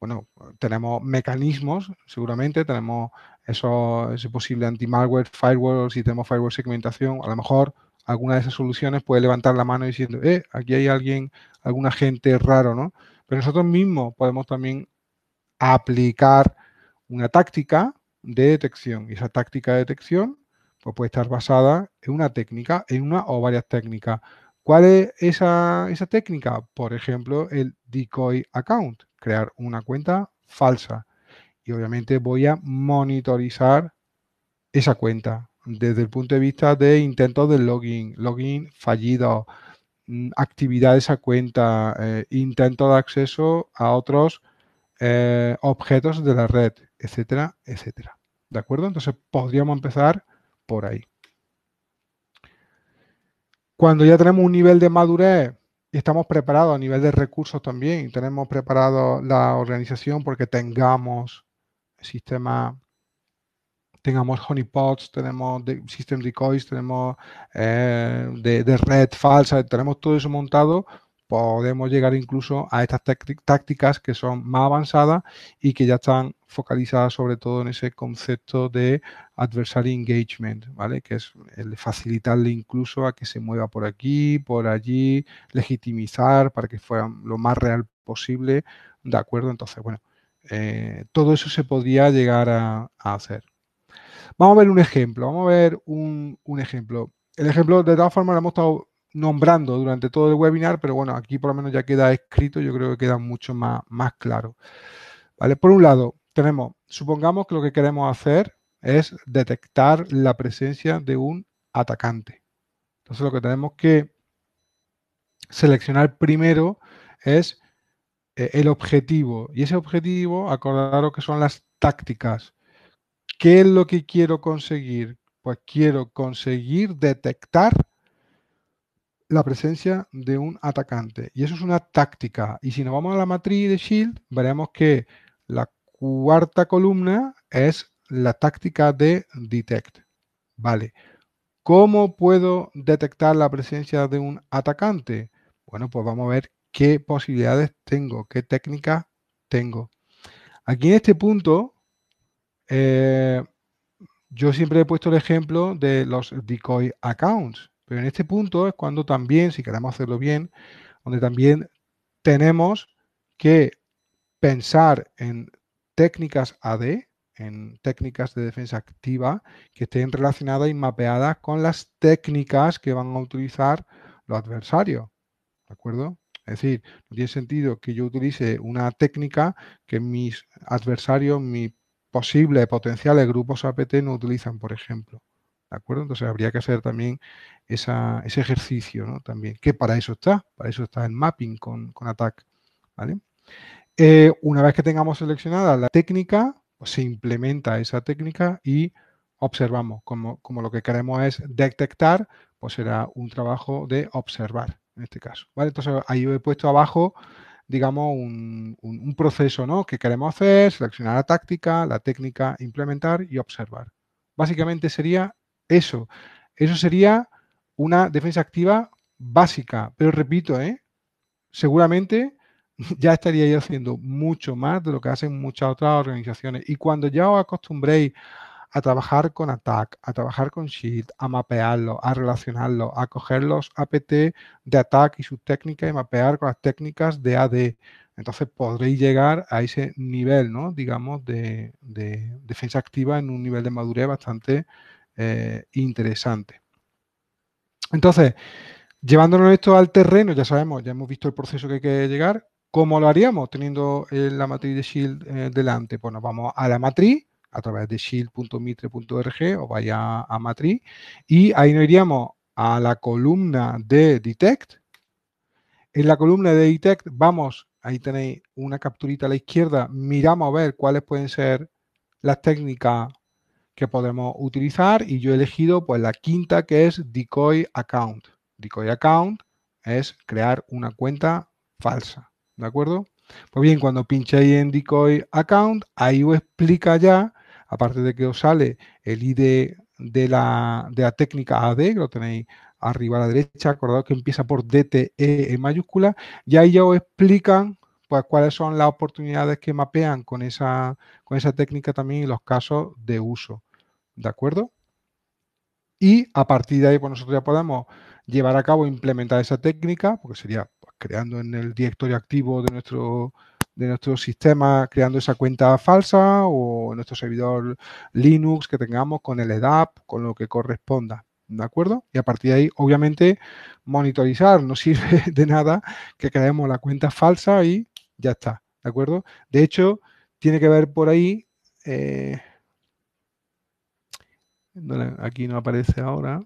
Bueno, tenemos mecanismos, seguramente. Tenemos eso, ese posible anti-malware, firewall, si tenemos firewall segmentación. A lo mejor alguna de esas soluciones puede levantar la mano diciendo, eh, aquí hay alguien, algún agente raro, ¿no? Pero nosotros mismos podemos también aplicar una táctica de detección. Y esa táctica de detección pues puede estar basada en una técnica, en una o varias técnicas. ¿Cuál es esa, esa técnica? Por ejemplo, el decoy account, crear una cuenta falsa. Y obviamente voy a monitorizar esa cuenta desde el punto de vista de intentos de login, login fallido, actividad de esa cuenta, eh, intento de acceso a otros eh, objetos de la red, etcétera, etcétera. ¿De acuerdo? Entonces podríamos empezar por ahí. Cuando ya tenemos un nivel de madurez y estamos preparados a nivel de recursos también, y tenemos preparado la organización porque tengamos sistemas, tengamos honeypots, tenemos de, system decoys, tenemos eh, de, de red falsa, tenemos todo eso montado, podemos llegar incluso a estas tácticas que son más avanzadas y que ya están focalizadas sobre todo en ese concepto de adversary engagement, ¿vale? Que es el facilitarle incluso a que se mueva por aquí, por allí, legitimizar para que fuera lo más real posible, ¿de acuerdo? Entonces, bueno, eh, todo eso se podría llegar a, a hacer. Vamos a ver un ejemplo, vamos a ver un, un ejemplo. El ejemplo, de todas formas, lo hemos estado nombrando durante todo el webinar, pero bueno, aquí por lo menos ya queda escrito, yo creo que queda mucho más, más claro. ¿Vale? Por un lado, tenemos, supongamos que lo que queremos hacer es detectar la presencia de un atacante. Entonces, lo que tenemos que seleccionar primero es eh, el objetivo. Y ese objetivo, acordaros que son las tácticas. ¿Qué es lo que quiero conseguir? Pues quiero conseguir detectar la presencia de un atacante. Y eso es una táctica. Y si nos vamos a la matriz de Shield, veremos que la cuarta columna es la táctica de detect. Vale. ¿Cómo puedo detectar la presencia de un atacante? Bueno, pues vamos a ver qué posibilidades tengo, qué técnicas tengo. Aquí en este punto, Eh, yo siempre he puesto el ejemplo de los decoy accounts, pero en este punto es cuando también, si queremos hacerlo bien, donde también tenemos que pensar en técnicas A D, en técnicas de defensa activa que estén relacionadas y mapeadas con las técnicas que van a utilizar los adversarios, ¿de acuerdo? Es decir, no tiene sentido que yo utilice una técnica que mis adversarios, mis posibles, potenciales grupos A P T no utilizan, por ejemplo. ¿De acuerdo? Entonces habría que hacer también esa, ese ejercicio, ¿no? También, que para eso está, para eso está el mapping con, con A T T C K, ¿vale? Eh, una vez que tengamos seleccionada la técnica, pues se implementa esa técnica y observamos. Como, como lo que queremos es detectar, pues será un trabajo de observar, en este caso, ¿vale? Entonces ahí he puesto abajo, digamos, un, un, un proceso, ¿no? Que queremos hacer, seleccionar la táctica, la técnica, implementar y observar. Básicamente sería eso. Eso sería una defensa activa básica. Pero repito, ¿eh? seguramente ya estaría yo haciendo mucho más de lo que hacen muchas otras organizaciones. Y cuando ya os acostumbréis a trabajar con A T T C K, a trabajar con Shield, a mapearlo, a relacionarlo, a coger los A P T de A T T C K y sus técnicas y mapear con las técnicas de A D. Entonces podréis llegar a ese nivel, ¿no? Digamos, de, de defensa activa en un nivel de madurez bastante eh, interesante. Entonces, llevándonos esto al terreno, ya sabemos, ya hemos visto el proceso que hay que llegar. ¿Cómo lo haríamos? Teniendo eh, la matriz de Shield eh, delante, pues nos vamos a la matriz, a través de shield punto mitre punto org o vaya a MITRE, y ahí nos iríamos a la columna de Detect. En la columna de Detect vamos, ahí tenéis una capturita a la izquierda, miramos a ver cuáles pueden ser las técnicas que podemos utilizar, y yo he elegido pues la quinta, que es Decoy Account. Decoy Account es crear una cuenta falsa, ¿de acuerdo? Pues bien, cuando pincháis en Decoy Account, ahí os explica ya, aparte de que os sale el I D de la, de la técnica A D, que lo tenéis arriba a la derecha, acordaos que empieza por D T E en mayúscula, y ahí ya os explican pues cuáles son las oportunidades que mapean con esa, con esa técnica también y los casos de uso, ¿de acuerdo? Y a partir de ahí pues nosotros ya podemos llevar a cabo, implementar esa técnica, porque sería pues creando en el directorio activo de nuestro, de nuestro sistema, creando esa cuenta falsa o en nuestro servidor Linux que tengamos con el E D A P, con lo que corresponda. ¿De acuerdo? Y a partir de ahí, obviamente, monitorizar. No sirve de nada que creemos la cuenta falsa y ya está. ¿De acuerdo? De hecho, tiene que ver por ahí. Eh, aquí no aparece ahora.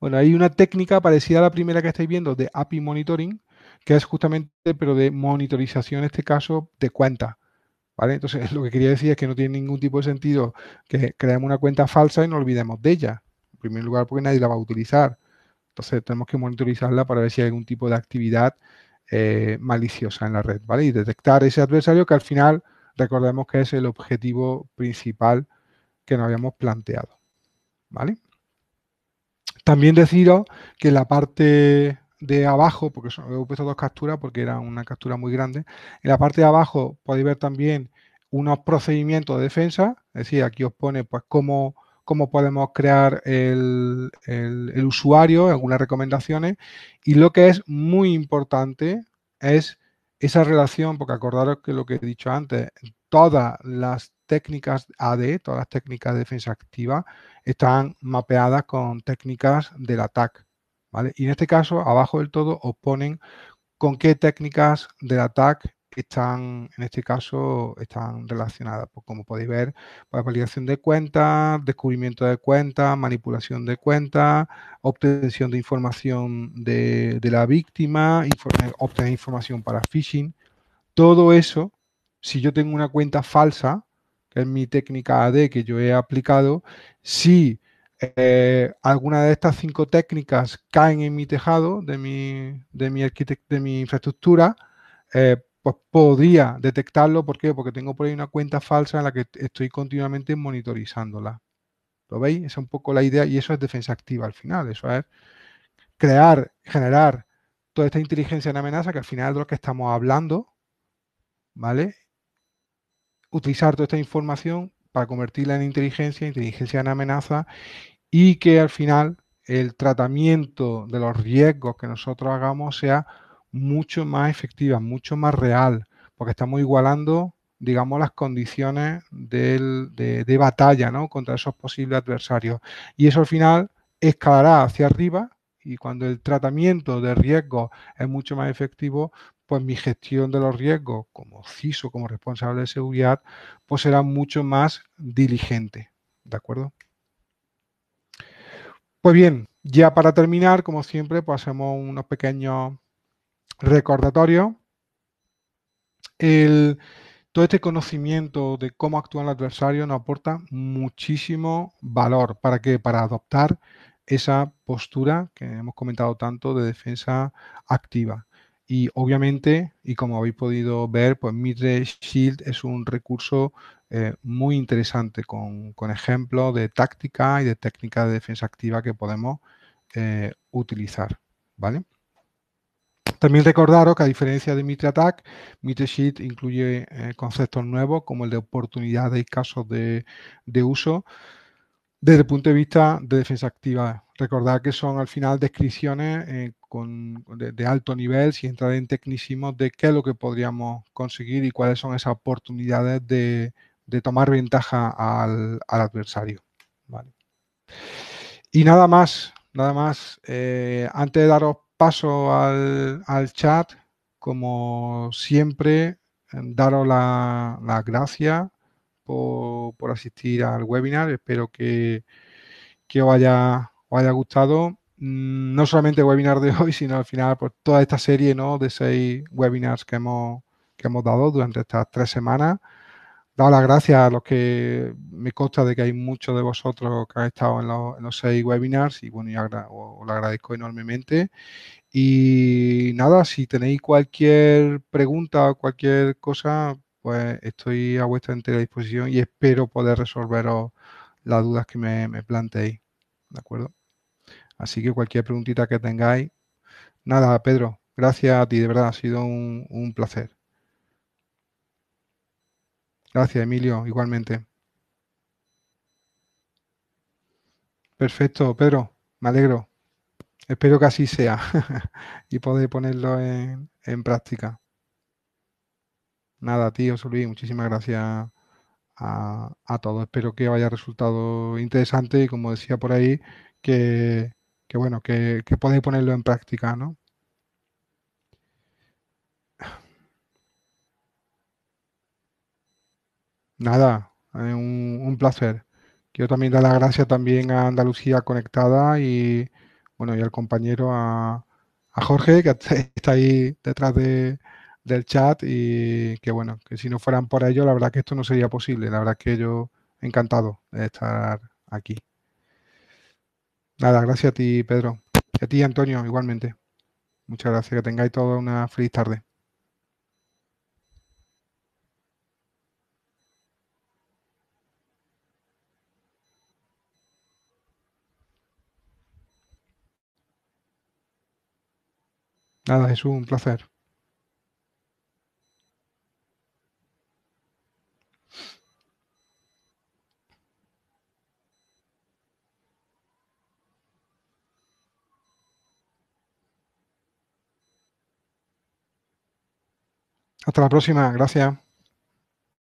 Bueno, hay una técnica parecida a la primera que estáis viendo de A P I Monitoring, que es justamente, pero de monitorización, en este caso, de cuentas. ¿Vale? Entonces, lo que quería decir es que no tiene ningún tipo de sentido que creemos una cuenta falsa y nos olvidemos de ella. En primer lugar, porque nadie la va a utilizar. Entonces, tenemos que monitorizarla para ver si hay algún tipo de actividad eh, maliciosa en la red, ¿vale? Y detectar ese adversario, que al final, recordemos que es el objetivo principal que nos habíamos planteado, ¿vale? También deciros que la parte de abajo, porque son, he puesto dos capturas porque era una captura muy grande, en la parte de abajo podéis ver también unos procedimientos de defensa, es decir, aquí os pone pues cómo, cómo podemos crear el, el, el usuario, algunas recomendaciones, y lo que es muy importante es esa relación, porque acordaros que lo que he dicho antes, todas las técnicas A D, todas las técnicas de defensa activa están mapeadas con técnicas del A T T C K. ¿Vale? Y en este caso, abajo del todo, os ponen con qué técnicas del A T T C K están, en este caso, están relacionadas. Pues como podéis ver, pues, validación de cuentas, descubrimiento de cuentas, manipulación de cuentas, obtención de información de, de la víctima, inform- obtener información para phishing. Todo eso, si yo tengo una cuenta falsa, que es mi técnica A D que yo he aplicado, si Eh, alguna de estas cinco técnicas caen en mi tejado de mi, de mi, de mi infraestructura, eh, pues podría detectarlo. ¿Por qué? Porque tengo por ahí una cuenta falsa en la que estoy continuamente monitorizándola. ¿Lo veis? Esa es un poco la idea, y eso es defensa activa al final. Eso es crear, generar toda esta inteligencia en amenaza, que al final es de lo que estamos hablando, ¿vale? Utilizar toda esta información para convertirla en inteligencia, inteligencia en amenaza, y que al final el tratamiento de los riesgos que nosotros hagamos sea mucho más efectiva, mucho más real, porque estamos igualando, digamos, las condiciones del, de, de batalla, ¿no?, contra esos posibles adversarios. Y eso al final escalará hacia arriba, y cuando el tratamiento de riesgos es mucho más efectivo, pues mi gestión de los riesgos como C I S O, como responsable de seguridad, pues será mucho más diligente, ¿de acuerdo? Pues bien, ya para terminar, como siempre, pues hacemos unos pequeños recordatorios. El, todo este conocimiento de cómo actúa el adversario nos aporta muchísimo valor. ¿Para qué? Para adoptar esa postura que hemos comentado tanto de defensa activa. Y obviamente, y como habéis podido ver, pues MITRE Shield es un recurso eh, muy interesante con, con ejemplos de táctica y de técnica de defensa activa que podemos eh, utilizar, ¿vale? También recordaros que, a diferencia de MITRE A T T C K, MITRE Shield incluye eh, conceptos nuevos como el de oportunidades y casos de, de uso desde el punto de vista de defensa activa. Recordad que son al final descripciones eh, con, de, de alto nivel, sin entrar en tecnicismos, de qué es lo que podríamos conseguir y cuáles son esas oportunidades de, de tomar ventaja al, al adversario. Vale. Y nada más, nada más. Eh, antes de daros paso al, al chat, como siempre, daros la, la gracia por, por asistir al webinar. Espero que, que os haya, os haya gustado. No solamente el webinar de hoy, sino al final pues, toda esta serie, ¿no?, de seis webinars que hemos, que hemos dado durante estas tres semanas. Daos las gracias a los que me consta de que hay muchos de vosotros que han estado en los, en los seis webinars y bueno, yo agra- os lo agradezco enormemente. Y nada, si tenéis cualquier pregunta o cualquier cosa, pues estoy a vuestra entera disposición y espero poder resolveros las dudas que me, me planteéis, ¿de acuerdo? Así que cualquier preguntita que tengáis. Nada, Pedro, gracias a ti, de verdad, ha sido un, un placer. Gracias, Emilio, igualmente. Perfecto, Pedro, me alegro. Espero que así sea y poder ponerlo en, en práctica. Nada, tío, José Luis, muchísimas gracias a, a todos. Espero que haya resultado interesante y, como decía por ahí, que, que bueno, que, que podáis ponerlo en práctica, ¿no? Nada, un, un placer. Quiero también dar las gracias también a Andalucía Conectada y bueno, y al compañero, a, a Jorge, que está ahí detrás de, del chat y que bueno, que si no fueran por ellos, la verdad que esto no sería posible. La verdad que yo encantado de estar aquí. Nada, gracias a ti, Pedro. Y a ti, Antonio, igualmente. Muchas gracias. Que tengáis toda una feliz tarde. Nada, Jesús, un placer. Hasta la próxima, gracias.